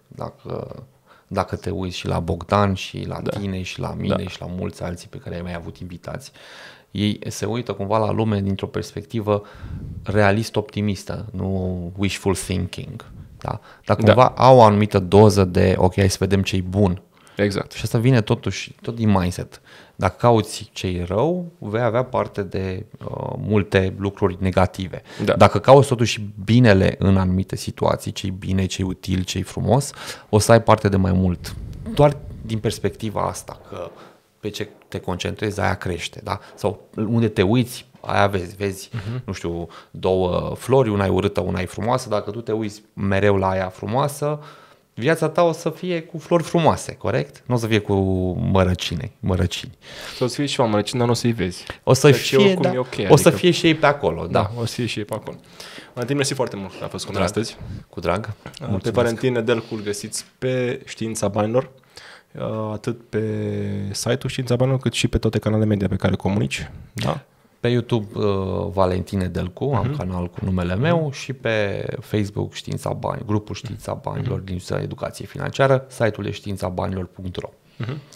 Dacă te uiți și la Bogdan și la tine și la mine și la mulți alții pe care ai mai avut invitați, ei se uită cumva la lume dintr-o perspectivă realist-optimistă, nu wishful thinking. Da? Dar cumva au o anumită doză de ok, hai să vedem ce-i bun. Exact. Și asta vine totuși tot din mindset. Dacă cauți ce-i rău, vei avea parte de multe lucruri negative. Dacă cauți totuși binele în anumite situații, ce-i bine, ce-i util, ce-i frumos, o să ai parte de mai mult. Doar din perspectiva asta, că pe ce te concentrezi, aia crește. Da? Sau unde te uiți, aia vezi, nu știu, două flori, una e urâtă, una e frumoasă. Dacă tu te uiți mereu la aia frumoasă, viața ta o să fie cu flori frumoase, corect? Nu o să fie cu mărăcini. O să fie și o mărăcini, dar nu o să-i vezi. O să fie, okay, o să fie și ei pe acolo. Da, o să fie și ei pe acolo. Valentin, mersi foarte mult că a fost cu noi astăzi. Cu drag. Mulțumesc. Pe Valentin Nedelcu îl găsiți pe Știința Banilor, atât pe site-ul Știința Banilor, cât și pe toate canalele media pe care comunici. Da. Pe YouTube Valentin Nedelcu, am canal cu numele meu, și pe Facebook Știința Bani, grupul Știința Banilor din Instituția Educație Financiară, site-ul e stiintabanilor.ro.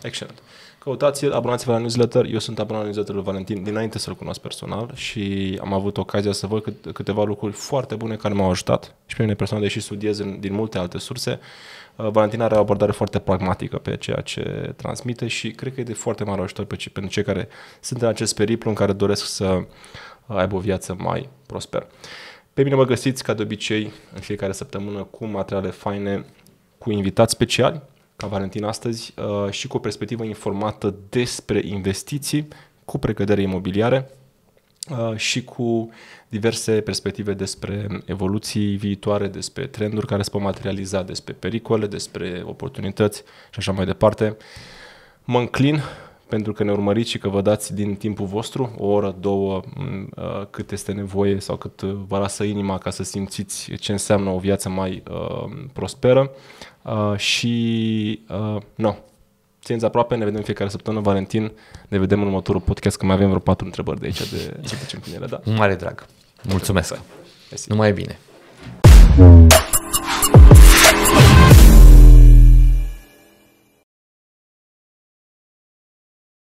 Excelent. Căutați-l, abonați-vă la newsletter. Eu sunt abonat la newsletterul Valentin dinainte să-l cunosc personal și am avut ocazia să văd câteva lucruri foarte bune care m-au ajutat și pe mine personal, deși studiez din multe alte surse. Valentin are o abordare foarte pragmatică pe ceea ce transmite și cred că e de foarte mare ajutor pentru cei care sunt în acest periplu în care doresc să aibă o viață mai prosperă. Pe mine mă găsiți, ca de obicei, în fiecare săptămână cu materiale faine, cu invitați speciali, ca Valentin astăzi, și cu o perspectivă informată despre investiții, cu precădere imobiliare și cu diverse perspective despre evoluții viitoare, despre trenduri care se pot materializa, despre pericole, despre oportunități și așa mai departe. Mă înclin pentru că ne urmăriți și că vă dați din timpul vostru, o oră, două, cât este nevoie sau cât vă lasă inima ca să simțiți ce înseamnă o viață mai prosperă. Și țineți aproape, ne vedem fiecare săptămână. Valentin, ne vedem în următorul podcast, că mai avem vreo 4 întrebări de aici de ce facem cu ele, da? Mare drag. Mulțumesc. Numai bine.